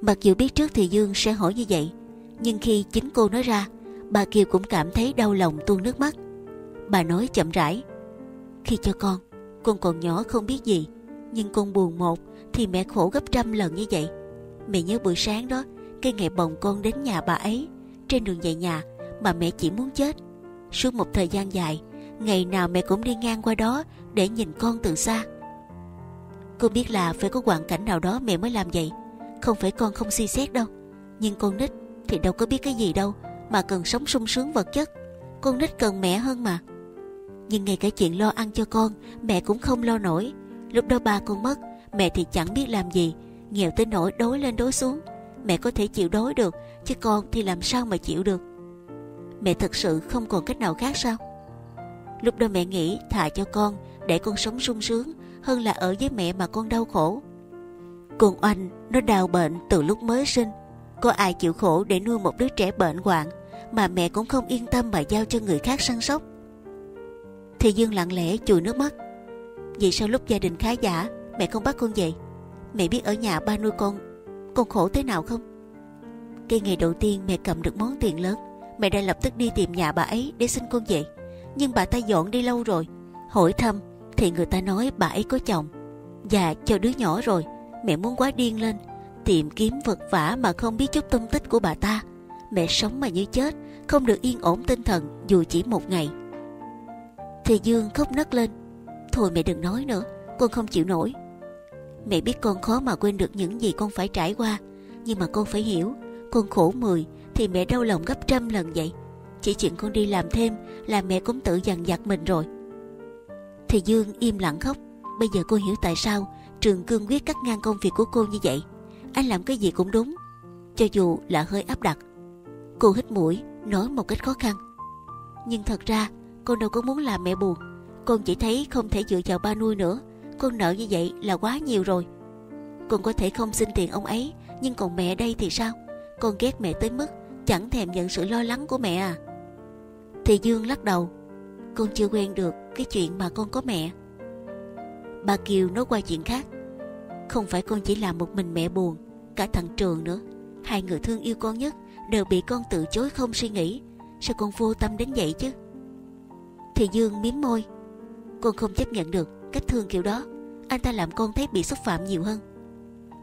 Mặc dù biết trước thì Dương sẽ hỏi như vậy, nhưng khi chính cô nói ra, bà Kiều cũng cảm thấy đau lòng tuôn nước mắt. Bà nói chậm rãi. Khi cho con còn nhỏ không biết gì, nhưng con buồn một thì mẹ khổ gấp trăm lần như vậy. Mẹ nhớ buổi sáng đó, cái ngày bồng con đến nhà bà ấy, trên đường về nhà mà mẹ chỉ muốn chết. Suốt một thời gian dài, ngày nào mẹ cũng đi ngang qua đó để nhìn con từ xa. Cô biết là phải có hoàn cảnh nào đó mẹ mới làm vậy, không phải con không suy xét đâu. Nhưng con nít thì đâu có biết cái gì đâu mà cần sống sung sướng vật chất. Con nít cần mẹ hơn mà. Nhưng ngay cả chuyện lo ăn cho con, mẹ cũng không lo nổi. Lúc đó ba con mất, mẹ thì chẳng biết làm gì, nghèo tới nỗi đói lên đói xuống. Mẹ có thể chịu đói được, chứ con thì làm sao mà chịu được? Mẹ thật sự không còn cách nào khác sao? Lúc đó mẹ nghĩ thà cho con, để con sống sung sướng, hơn là ở với mẹ mà con đau khổ. Con Oanh nó đau bệnh từ lúc mới sinh. Có ai chịu khổ để nuôi một đứa trẻ bệnh hoạn mà mẹ cũng không yên tâm mà giao cho người khác săn sóc? Thì Dương lặng lẽ chùi nước mắt. Vì sao lúc gia đình khá giả mẹ không bắt con về? Mẹ biết ở nhà ba nuôi con khổ thế nào không? Cái ngày đầu tiên mẹ cầm được món tiền lớn, mẹ đã lập tức đi tìm nhà bà ấy để xin con về. Nhưng bà ta dọn đi lâu rồi. Hỏi thăm thì người ta nói bà ấy có chồng và cho đứa nhỏ rồi. Mẹ muốn quá điên lên, tìm kiếm vật vã mà không biết chút tung tích của bà ta. Mẹ sống mà như chết, không được yên ổn tinh thần dù chỉ một ngày. Thì Dương khóc nấc lên. Thôi mẹ đừng nói nữa, con không chịu nổi. Mẹ biết con khó mà quên được những gì con phải trải qua, nhưng mà con phải hiểu, con khổ 10 thì mẹ đau lòng gấp trăm lần vậy. Chỉ chuyện con đi làm thêm là mẹ cũng tự dằn vặt mình rồi. Thì Dương im lặng khóc. Bây giờ cô hiểu tại sao Trường cương quyết cắt ngang công việc của cô như vậy. Anh làm cái gì cũng đúng, cho dù là hơi áp đặt. Cô hít mũi, nói một cách khó khăn. Nhưng thật ra con đâu có muốn làm mẹ buồn. Con chỉ thấy không thể dựa vào ba nuôi nữa. Con nợ như vậy là quá nhiều rồi. Con có thể không xin tiền ông ấy, nhưng còn mẹ đây thì sao? Con ghét mẹ tới mức chẳng thèm nhận sự lo lắng của mẹ à? Thì Dương lắc đầu. Con chưa quen được cái chuyện mà con có mẹ. Bà Kiều nói qua chuyện khác. Không phải con chỉ làm một mình mẹ buồn, cả thằng Trường nữa. Hai người thương yêu con nhất đều bị con từ chối không suy nghĩ. Sao con vô tâm đến vậy chứ? Thì Dương mím môi. Con không chấp nhận được cách thương kiểu đó. Anh ta làm con thấy bị xúc phạm nhiều hơn,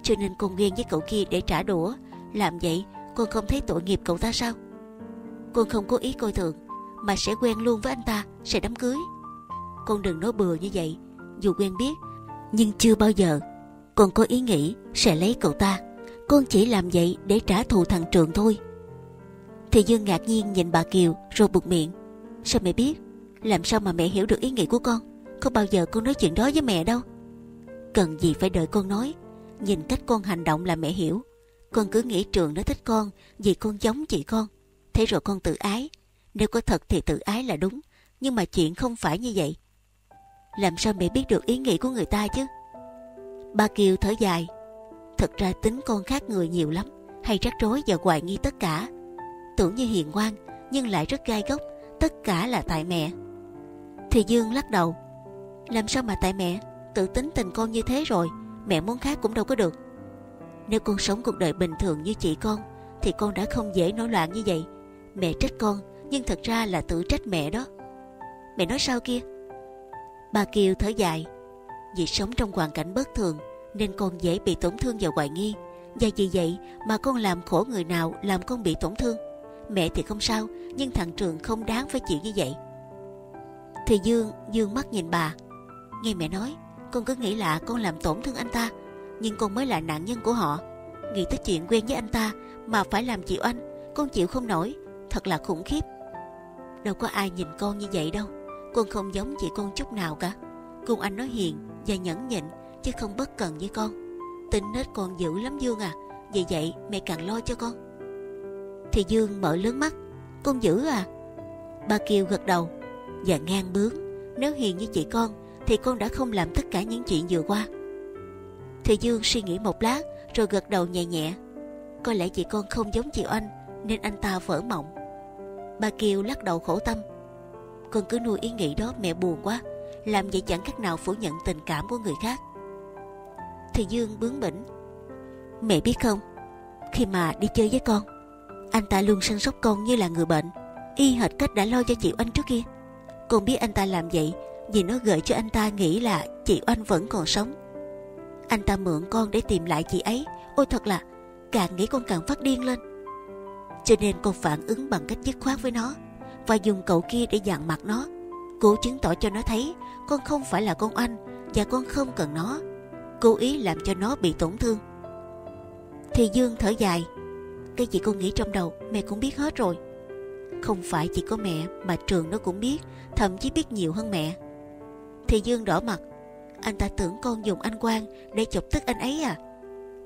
cho nên con ghen với cậu kia để trả đũa. Làm vậy con không thấy tội nghiệp cậu ta sao? Con không cố ý coi thường, mà sẽ quen luôn với anh ta, sẽ đám cưới. Con đừng nói bừa như vậy. Dù quen biết, nhưng chưa bao giờ con có ý nghĩ sẽ lấy cậu ta. Con chỉ làm vậy để trả thù thằng Trường thôi. Thì Dương ngạc nhiên nhìn bà Kiều rồi buột miệng. Sao mẹ biết? Làm sao mà mẹ hiểu được ý nghĩ của con? Không bao giờ con nói chuyện đó với mẹ đâu. Cần gì phải đợi con nói. Nhìn cách con hành động là mẹ hiểu. Con cứ nghĩ Trường nó thích con vì con giống chị con. Thế rồi con tự ái. Nếu có thật thì tự ái là đúng, nhưng mà chuyện không phải như vậy. Làm sao mẹ biết được ý nghĩ của người ta chứ? Bà Kiều thở dài. Thật ra tính con khác người nhiều lắm, hay rắc rối và hoài nghi tất cả. Tưởng như hiền ngoan nhưng lại rất gai góc. Tất cả là tại mẹ. Thì Dương lắc đầu. Làm sao mà tại mẹ? Tự tính tình con như thế rồi, mẹ muốn khác cũng đâu có được. Nếu con sống cuộc đời bình thường như chị con thì con đã không dễ nổi loạn như vậy. Mẹ trách con, nhưng thật ra là tự trách mẹ đó. Mẹ nói sao kia? Bà Kiều thở dài. Vì sống trong hoàn cảnh bất thường nên con dễ bị tổn thương và hoài nghi. Và vì vậy mà con làm khổ người nào làm con bị tổn thương. Mẹ thì không sao, nhưng thằng Trường không đáng phải chịu như vậy. Thì Dương dương mắt nhìn bà. Nghe mẹ nói, con cứ nghĩ là con làm tổn thương anh ta, nhưng con mới là nạn nhân của họ. Nghĩ tới chuyện quen với anh ta mà phải làm chị Oanh, con chịu không nổi. Thật là khủng khiếp. Đâu có ai nhìn con như vậy đâu. Con không giống chị con chút nào cả. Con anh nó hiền và nhẫn nhịn, chứ không bất cần với con. Tính nết con dữ lắm Dương à. Vì vậy mẹ càng lo cho con. Thì Dương mở lớn mắt. Con dữ à? Bà Kiều gật đầu. và ngang bướng. Nếu hiền như chị con thì con đã không làm tất cả những chuyện vừa qua. Thì Dương suy nghĩ một lát rồi gật đầu nhẹ nhẹ. Có lẽ chị con không giống chị Oanh nên anh ta vỡ mộng. Bà Kiều lắc đầu khổ tâm. Con cứ nuôi ý nghĩ đó mẹ buồn quá. Làm vậy chẳng cách nào phủ nhận tình cảm của người khác. Thì Dương bướng bỉnh. Mẹ biết không, khi mà đi chơi với con, anh ta luôn săn sóc con như là người bệnh, y hệt cách đã lo cho chị Oanh trước kia. Con biết anh ta làm vậy vì nó gợi cho anh ta nghĩ là chị Oanh vẫn còn sống. Anh ta mượn con để tìm lại chị ấy. Ôi thật là, càng nghĩ con càng phát điên lên. Cho nên con phản ứng bằng cách dứt khoát với nó, và dùng cậu kia để dằn mặt nó, cố chứng tỏ cho nó thấy con không phải là con Oanh và con không cần nó, cố ý làm cho nó bị tổn thương. Thì Dương thở dài. Cái gì con nghĩ trong đầu mẹ cũng biết hết rồi. Không phải chỉ có mẹ mà trường nó cũng biết, thậm chí biết nhiều hơn mẹ. Thì Dương đỏ mặt. Anh ta tưởng con dùng anh Quang để chọc tức anh ấy à?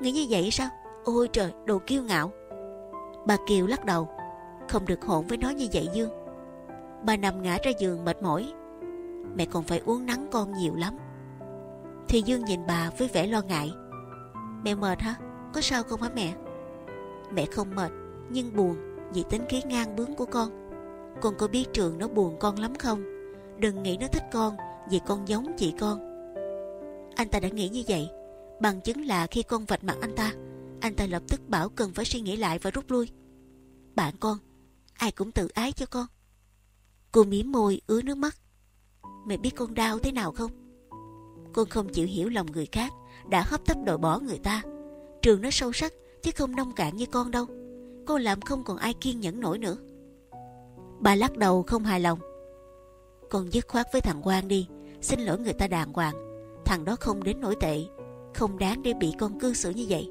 Nghĩ như vậy sao? Ôi trời, đồ kiêu ngạo. Bà Kiều lắc đầu. Không được hỗn với nó như vậy Dương. Bà nằm ngã ra giường mệt mỏi. Mẹ còn phải uốn nắn con nhiều lắm. Thì Dương nhìn bà với vẻ lo ngại. Mẹ mệt hả? Có sao không hả mẹ? Mẹ không mệt, nhưng buồn vì tính khí ngang bướng của con. Con có biết trường nó buồn con lắm không? Đừng nghĩ nó thích con vì con giống chị con. Anh ta đã nghĩ như vậy. Bằng chứng là khi con vạch mặt anh ta lập tức bảo cần phải suy nghĩ lại và rút lui. Bạn con, ai cũng tự ái cho con. Cô mím môi ứa nước mắt. Mẹ biết con đau thế nào không? Con không chịu hiểu lòng người khác, đã hấp tấp đội bỏ người ta. Trường nó sâu sắc chứ không nông cạn như con đâu. Con làm không còn ai kiên nhẫn nổi nữa. Bà lắc đầu không hài lòng. Con dứt khoát với thằng Quang đi, xin lỗi người ta đàng hoàng. Thằng đó không đến nổi tệ, không đáng để bị con cư xử như vậy.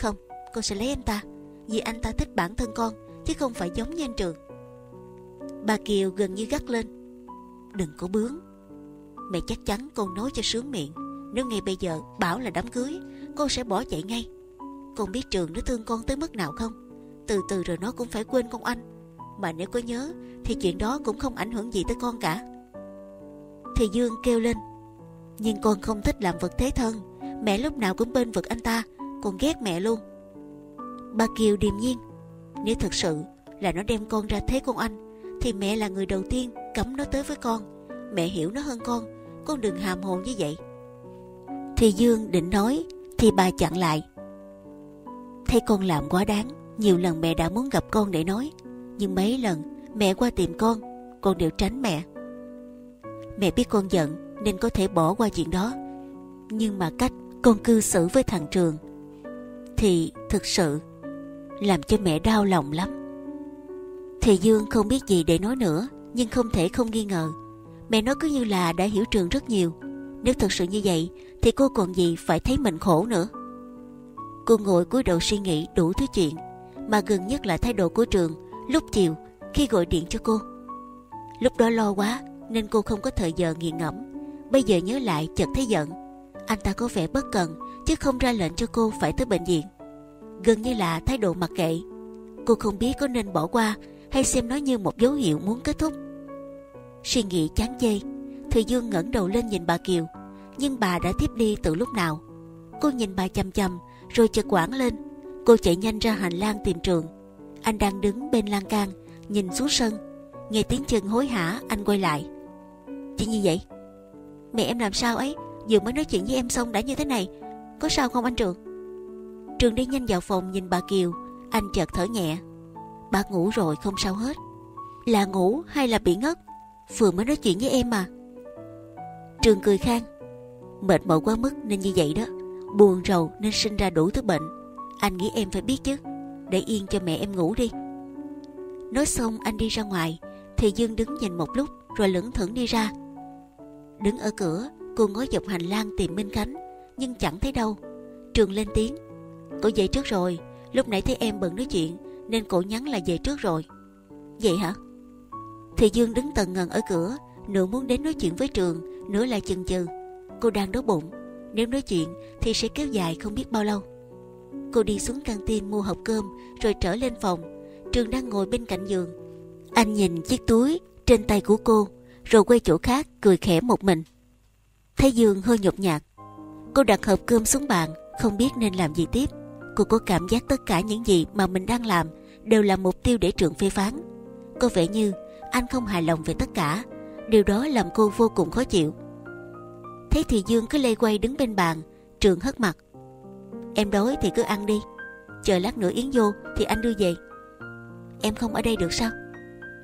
Không, con sẽ lấy anh ta, vì anh ta thích bản thân con chứ không phải giống như anh Trường. Bà Kiều gần như gắt lên. Đừng có bướng. Mẹ chắc chắn con nói cho sướng miệng. Nếu ngay bây giờ bảo là đám cưới, con sẽ bỏ chạy ngay. Con biết Trường nó thương con tới mức nào không? Từ từ rồi nó cũng phải quên con Anh. Mà nếu có nhớ thì chuyện đó cũng không ảnh hưởng gì tới con cả. Thì Dương kêu lên. Nhưng con không thích làm vật thế thân. Mẹ lúc nào cũng bên vực anh ta. Con ghét mẹ luôn. Bà Kiều điềm nhiên. Nếu thật sự là nó đem con ra thế con Anh thì mẹ là người đầu tiên cấm nó tới với con. Mẹ hiểu nó hơn con. Con đừng hàm hồ như vậy. Thì Dương định nói thì bà chặn lại. Thấy con làm quá đáng, nhiều lần mẹ đã muốn gặp con để nói, nhưng mấy lần mẹ qua tìm con đều tránh mẹ. Mẹ biết con giận nên có thể bỏ qua chuyện đó, nhưng mà cách con cư xử với thằng Trường thì thực sự làm cho mẹ đau lòng lắm. Thì Dương không biết gì để nói nữa, nhưng không thể không nghi ngờ. Mẹ nói cứ như là đã hiểu Trường rất nhiều. Nếu thật sự như vậy thì cô còn gì phải thấy mình khổ nữa. Cô ngồi cúi đầu suy nghĩ đủ thứ chuyện, mà gần nhất là thái độ của Trường lúc chiều khi gọi điện cho cô. Lúc đó lo quá nên cô không có thời giờ nghiền ngẫm. Bây giờ nhớ lại chợt thấy giận. Anh ta có vẻ bất cần chứ không ra lệnh cho cô phải tới bệnh viện. Gần như là thái độ mặc kệ. Cô không biết có nên bỏ qua hay xem nó như một dấu hiệu muốn kết thúc. Suy nghĩ chán chê, Thì Dương ngẩng đầu lên nhìn bà Kiều, nhưng bà đã thiếp đi từ lúc nào. Cô nhìn bà chằm chằm rồi chợt quảng lên. Cô chạy nhanh ra hành lang tìm Trường. Anh đang đứng bên lan can nhìn xuống sân. Nghe tiếng chân hối hả, anh quay lại. Chuyện gì vậy? Mẹ em làm sao ấy? Vừa mới nói chuyện với em xong đã như thế này. Có sao không anh Trường? Trường đi nhanh vào phòng nhìn bà Kiều. Anh chợt thở nhẹ. Bà ngủ rồi, không sao hết. Là ngủ hay là bị ngất? Vừa mới nói chuyện với em mà. Trường cười khang. Mệt mỏi quá mức nên như vậy đó. Buồn rầu nên sinh ra đủ thứ bệnh. Anh nghĩ em phải biết chứ. Để yên cho mẹ em ngủ đi. Nói xong anh đi ra ngoài. Thì Dương đứng nhìn một lúc rồi lững thững đi ra. Đứng ở cửa, cô ngó dọc hành lang tìm Minh Khánh, nhưng chẳng thấy đâu. Trường lên tiếng. Cô về trước rồi. Lúc nãy thấy em bận nói chuyện nên cô nhắn là về trước rồi. Vậy hả? Thì Dương đứng tần ngần ở cửa, nửa muốn đến nói chuyện với Trường, nửa lại chần chừ. Cô đang đói bụng, nếu nói chuyện thì sẽ kéo dài không biết bao lâu. Cô đi xuống căng tin mua hộp cơm rồi trở lên phòng. Trường đang ngồi bên cạnh giường. Anh nhìn chiếc túi trên tay của cô rồi quay chỗ khác cười khẽ một mình. Thấy Dương hơi nhột nhạt, cô đặt hộp cơm xuống bàn, không biết nên làm gì tiếp. Cô có cảm giác tất cả những gì mà mình đang làm đều là mục tiêu để Trượng phê phán. Có vẻ như anh không hài lòng về tất cả, điều đó làm cô vô cùng khó chịu. Thấy thì Dương cứ lây quay đứng bên bàn, Trượng hất mặt. Em đói thì cứ ăn đi, chờ lát nữa Yến vô thì anh đưa về. Em không ở đây được sao?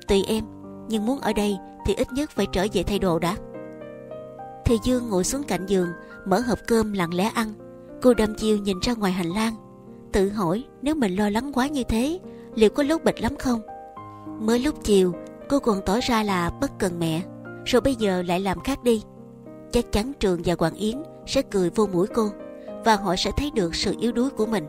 Tùy em, nhưng muốn ở đây thì ít nhất phải trở về thay đồ đã. Thì Dương ngồi xuống cạnh giường, mở hộp cơm lặng lẽ ăn. Cô đăm chiêu nhìn ra ngoài hành lang, tự hỏi nếu mình lo lắng quá như thế, liệu có lúc bịch lắm không? Mới lúc chiều cô còn tỏ ra là bất cần mẹ, rồi bây giờ lại làm khác đi. Chắc chắn Trường và Hoàng Yến sẽ cười vô mũi cô, và họ sẽ thấy được sự yếu đuối của mình.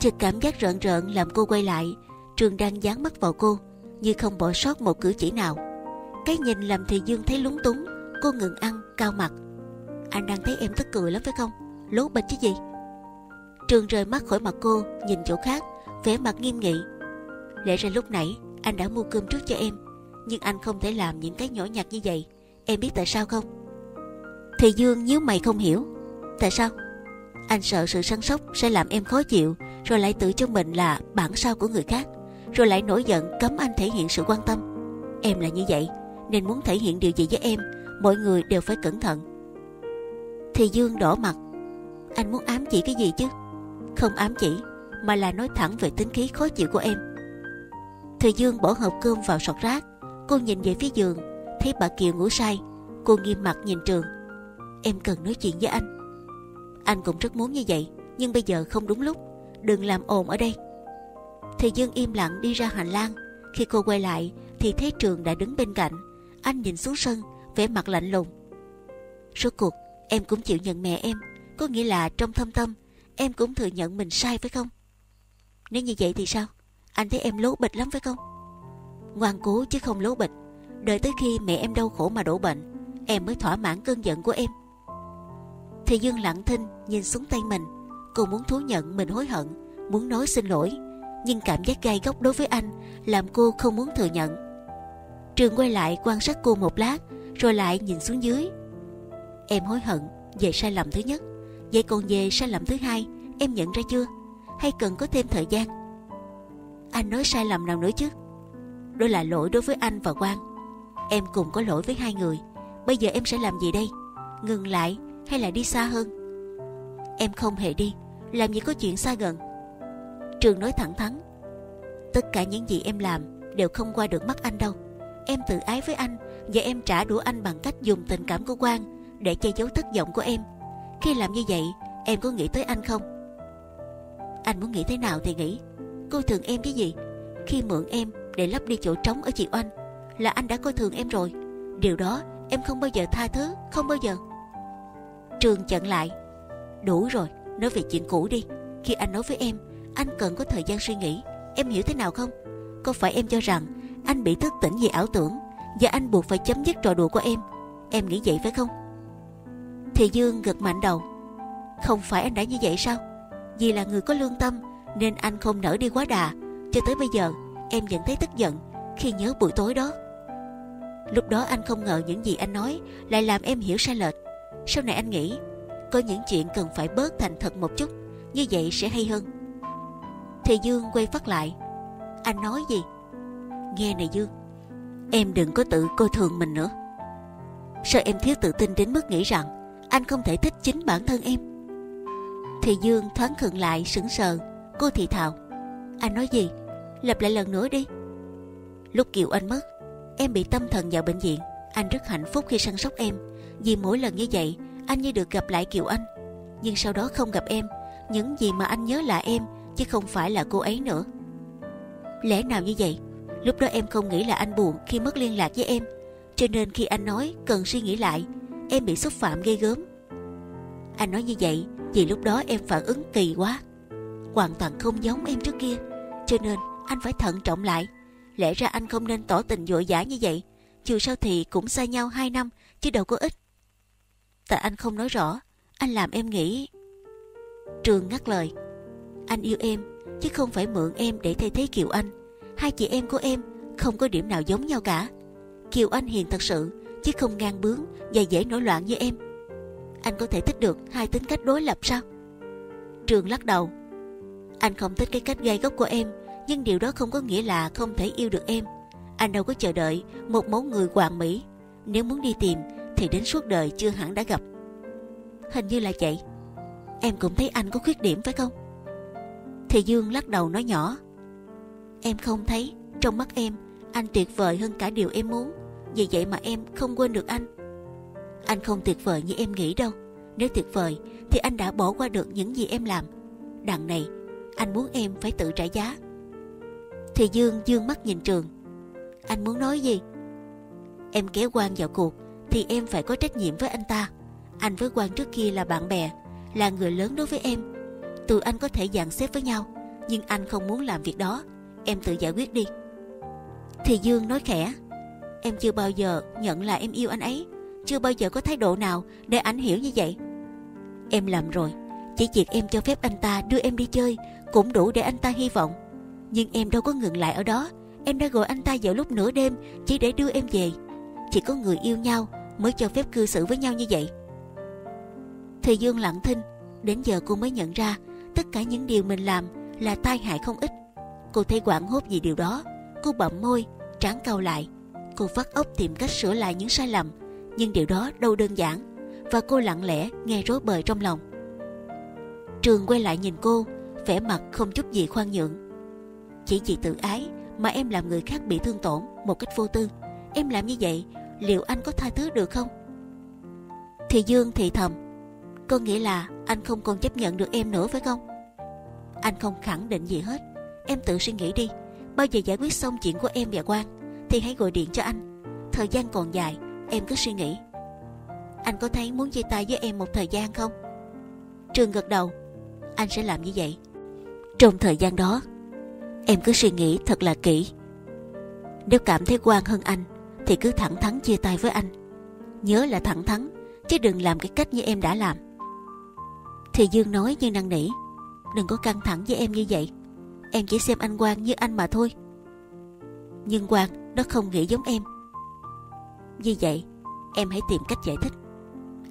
Chợt cảm giác rợn rợn làm cô quay lại. Trường đang dán mắt vào cô, như không bỏ sót một cử chỉ nào. Cái nhìn làm Thì Dương thấy lúng túng. Cô ngừng ăn, cau mặt. Anh đang thấy em tức cười lắm phải không? Lố bịch chứ gì. Trường rời mắt khỏi mặt cô, nhìn chỗ khác, vẻ mặt nghiêm nghị. Lẽ ra lúc nãy anh đã mua cơm trước cho em, nhưng anh không thể làm những cái nhỏ nhặt như vậy. Em biết tại sao không? Thì Dương nhíu mày không hiểu. Tại sao? Anh sợ sự săn sóc sẽ làm em khó chịu, rồi lại tự cho mình là bản sao của người khác, rồi lại nổi giận cấm anh thể hiện sự quan tâm. Em là như vậy, nên muốn thể hiện điều gì với em, mọi người đều phải cẩn thận. Thì Dương đỏ mặt. Anh muốn ám chỉ cái gì chứ? Không ám chỉ, mà là nói thẳng về tính khí khó chịu của em. Thì Dương bỏ hộp cơm vào sọt rác. Cô nhìn về phía giường, thấy bà Kiều ngủ say. Cô nghiêm mặt nhìn Trường. Em cần nói chuyện với anh. Anh cũng rất muốn như vậy, nhưng bây giờ không đúng lúc. Đừng làm ồn ở đây. Thì Dương im lặng đi ra hành lang. Khi cô quay lại thì thấy Trường đã đứng bên cạnh. Anh nhìn xuống sân, vẻ mặt lạnh lùng. Rốt cuộc em cũng chịu nhận mẹ em, có nghĩa là trong thâm tâm em cũng thừa nhận mình sai phải không? Nếu như vậy thì sao? Anh thấy em lố bịch lắm phải không? Ngoan cố chứ không lố bịch. Đợi tới khi mẹ em đau khổ mà đổ bệnh, em mới thỏa mãn cơn giận của em. Thì Dương lặng thinh nhìn xuống tay mình. Cô muốn thú nhận mình hối hận, muốn nói xin lỗi, nhưng cảm giác gai góc đối với anh làm cô không muốn thừa nhận. Trường quay lại quan sát cô một lát, rồi lại nhìn xuống dưới. Em hối hận về sai lầm thứ nhất, vậy còn về sai lầm thứ hai em nhận ra chưa, hay cần có thêm thời gian? Anh nói sai lầm nào nữa chứ? Đó là lỗi đối với anh và Quang. Em cùng có lỗi với hai người. Bây giờ em sẽ làm gì đây? Ngừng lại hay là đi xa hơn? Em không hề đi. Làm gì có chuyện xa gần. Trường nói thẳng thắn. Tất cả những gì em làm đều không qua được mắt anh đâu. Em tự ái với anh, và em trả đũa anh bằng cách dùng tình cảm của Quang để che giấu thất vọng của em. Khi làm như vậy, em có nghĩ tới anh không? Anh muốn nghĩ thế nào thì nghĩ. Coi thường em chứ gì? Khi mượn em để lấp đi chỗ trống ở chị Oanh, là anh đã coi thường em rồi. Điều đó em không bao giờ tha thứ, không bao giờ. Trường chặn lại. Đủ rồi, nói về chuyện cũ đi. Khi anh nói với em, anh cần có thời gian suy nghĩ. Em hiểu thế nào không? Có phải em cho rằng anh bị thức tỉnh vì ảo tưởng, và anh buộc phải chấm dứt trò đùa của em? Em nghĩ vậy phải không? Thì Dương gật mạnh đầu. Không phải anh đã như vậy sao? Vì là người có lương tâm nên anh không nỡ đi quá đà. Cho tới bây giờ em vẫn thấy tức giận khi nhớ buổi tối đó. Lúc đó anh không ngờ những gì anh nói lại làm em hiểu sai lệch. Sau này anh nghĩ có những chuyện cần phải bớt thành thật một chút, như vậy sẽ hay hơn. Thì Dương quay phắt lại. Anh nói gì? Nghe này Dương, em đừng có tự coi thường mình nữa. Sao em thiếu tự tin đến mức nghĩ rằng anh không thể thích chính bản thân em? Thì Dương thoáng khựng lại, sững sờ. Cô thì thào. Anh nói gì? Lặp lại lần nữa đi. Lúc Kiều Anh mất, em bị tâm thần vào bệnh viện. Anh rất hạnh phúc khi săn sóc em, vì mỗi lần như vậy anh như được gặp lại Kiều Anh. Nhưng sau đó không gặp em, những gì mà anh nhớ là em, chứ không phải là cô ấy nữa. Lẽ nào như vậy? Lúc đó em không nghĩ là anh buồn khi mất liên lạc với em, cho nên khi anh nói cần suy nghĩ lại, em bị xúc phạm ghê gớm. Anh nói như vậy vì lúc đó em phản ứng kỳ quá, hoàn toàn không giống em trước kia, cho nên anh phải thận trọng lại. Lẽ ra anh không nên tỏ tình vội vã như vậy. Dù sao thì cũng xa nhau 2 năm chứ đâu có ít. Tại anh không nói rõ, anh làm em nghĩ. Trường ngắt lời. Anh yêu em chứ không phải mượn em để thay thế Kiều Anh. Hai chị em của em không có điểm nào giống nhau cả. Kiều Anh hiền thật sự, chứ không ngang bướng và dễ nổi loạn như em. Anh có thể thích được hai tính cách đối lập sao? Trường lắc đầu. Anh không thích cái cách gai góc của em, nhưng điều đó không có nghĩa là không thể yêu được em. Anh đâu có chờ đợi một mẫu người hoàn mỹ. Nếu muốn đi tìm thì đến suốt đời chưa hẳn đã gặp. Hình như là vậy. Em cũng thấy anh có khuyết điểm phải không? Thì Dương lắc đầu nói nhỏ. Em không thấy. Trong mắt em, anh tuyệt vời hơn cả điều em muốn. Vì vậy mà em không quên được anh. Anh không tuyệt vời như em nghĩ đâu. Nếu tuyệt vời thì anh đã bỏ qua được những gì em làm. Đằng này, anh muốn em phải tự trả giá. Thì Dương dương mắt nhìn Trường. Anh muốn nói gì? Em kéo Quang vào cuộc thì em phải có trách nhiệm với anh ta. Anh với Quang trước kia là bạn bè, là người lớn đối với em. Tụi anh có thể dàn xếp với nhau, nhưng anh không muốn làm việc đó. Em tự giải quyết đi. Thì Dương nói khẽ. Em chưa bao giờ nhận là em yêu anh ấy. Chưa bao giờ có thái độ nào để anh hiểu như vậy. Em làm rồi. Chỉ việc em cho phép anh ta đưa em đi chơi cũng đủ để anh ta hy vọng. Nhưng em đâu có ngừng lại ở đó. Em đã gọi anh ta vào lúc nửa đêm chỉ để đưa em về. Chỉ có người yêu nhau mới cho phép cư xử với nhau như vậy. Thì Dương lặng thinh. Đến giờ cô mới nhận ra tất cả những điều mình làm là tai hại không ít. Cô thấy hoảng hốt vì điều đó. Cô bặm môi, trán cau lại. Cô vắt óc tìm cách sửa lại những sai lầm, nhưng điều đó đâu đơn giản. Và cô lặng lẽ nghe rối bời trong lòng. Trường quay lại nhìn cô, vẻ mặt không chút gì khoan nhượng. Chỉ vì tự ái mà em làm người khác bị thương tổn một cách vô tư. Em làm như vậy, liệu anh có tha thứ được không? Thì Dương thì thầm. Có nghĩa là anh không còn chấp nhận được em nữa phải không? Anh không khẳng định gì hết. Em tự suy nghĩ đi. Bao giờ giải quyết xong chuyện của em và Quang thì hãy gọi điện cho anh. Thời gian còn dài, em cứ suy nghĩ. Anh có thấy muốn chia tay với em một thời gian không? Trường gật đầu. Anh sẽ làm như vậy. Trong thời gian đó, em cứ suy nghĩ thật là kỹ. Nếu cảm thấy Quang hơn anh thì cứ thẳng thắn chia tay với anh. Nhớ là thẳng thắn, chứ đừng làm cái cách như em đã làm. Thì Dương nói như năn nỉ. Đừng có căng thẳng với em như vậy. Em chỉ xem anh Quang như anh mà thôi. Nhưng Quang nó không nghĩ giống em. Vì vậy em hãy tìm cách giải thích.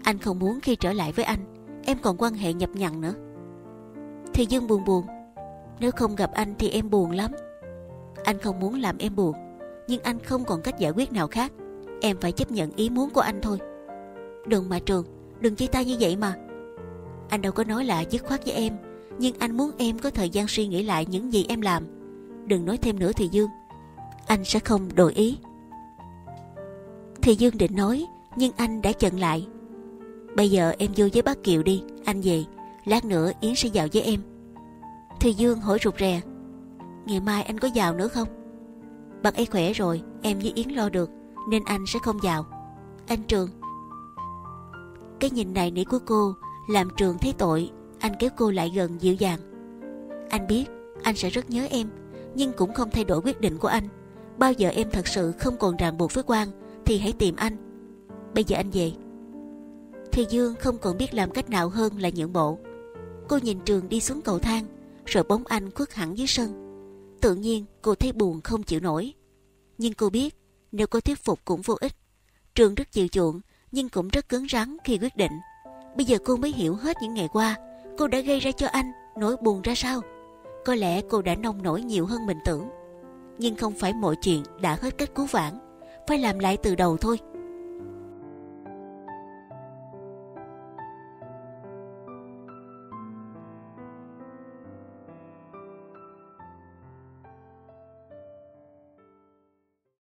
Anh không muốn khi trở lại với anh em còn quan hệ nhập nhằng nữa. Thì Dương buồn. Nếu không gặp anh thì em buồn lắm. Anh không muốn làm em buồn, nhưng anh không còn cách giải quyết nào khác. Em phải chấp nhận ý muốn của anh thôi. Đừng mà Trường, đừng chia tay như vậy mà. Anh đâu có nói là dứt khoát với em, nhưng anh muốn em có thời gian suy nghĩ lại những gì em làm. Đừng nói thêm nữa Thì Dương. Anh sẽ không đổi ý. Thì Dương định nói, nhưng anh đã chặn lại. Bây giờ em vô với bác Kiều đi, anh về. Lát nữa Yến sẽ vào với em. Thì Dương hỏi rụt rè. Ngày mai anh có vào nữa không? Bác ấy khỏe rồi, em với Yến lo được, nên anh sẽ không vào. Anh Trường. Cái nhìn này nỉ của cô làm Trường thấy tội. Anh kéo cô lại gần dịu dàng. Anh biết anh sẽ rất nhớ em, nhưng cũng không thay đổi quyết định của anh. Bao giờ em thật sự không còn ràng buộc với Quang thì hãy tìm anh. Bây giờ anh về. Thì Dương không còn biết làm cách nào hơn là nhượng bộ. Cô nhìn Trường đi xuống cầu thang, rồi bóng anh khuất hẳn dưới sân. Tự nhiên cô thấy buồn không chịu nổi. Nhưng cô biết nếu có thuyết phục cũng vô ích. Trường rất chịu chuộng, nhưng cũng rất cứng rắn khi quyết định. Bây giờ cô mới hiểu hết những ngày qua cô đã gây ra cho anh nỗi buồn ra sao. Có lẽ cô đã nông nổi nhiều hơn mình tưởng. Nhưng không phải mọi chuyện đã hết cách cứu vãn. Phải làm lại từ đầu thôi.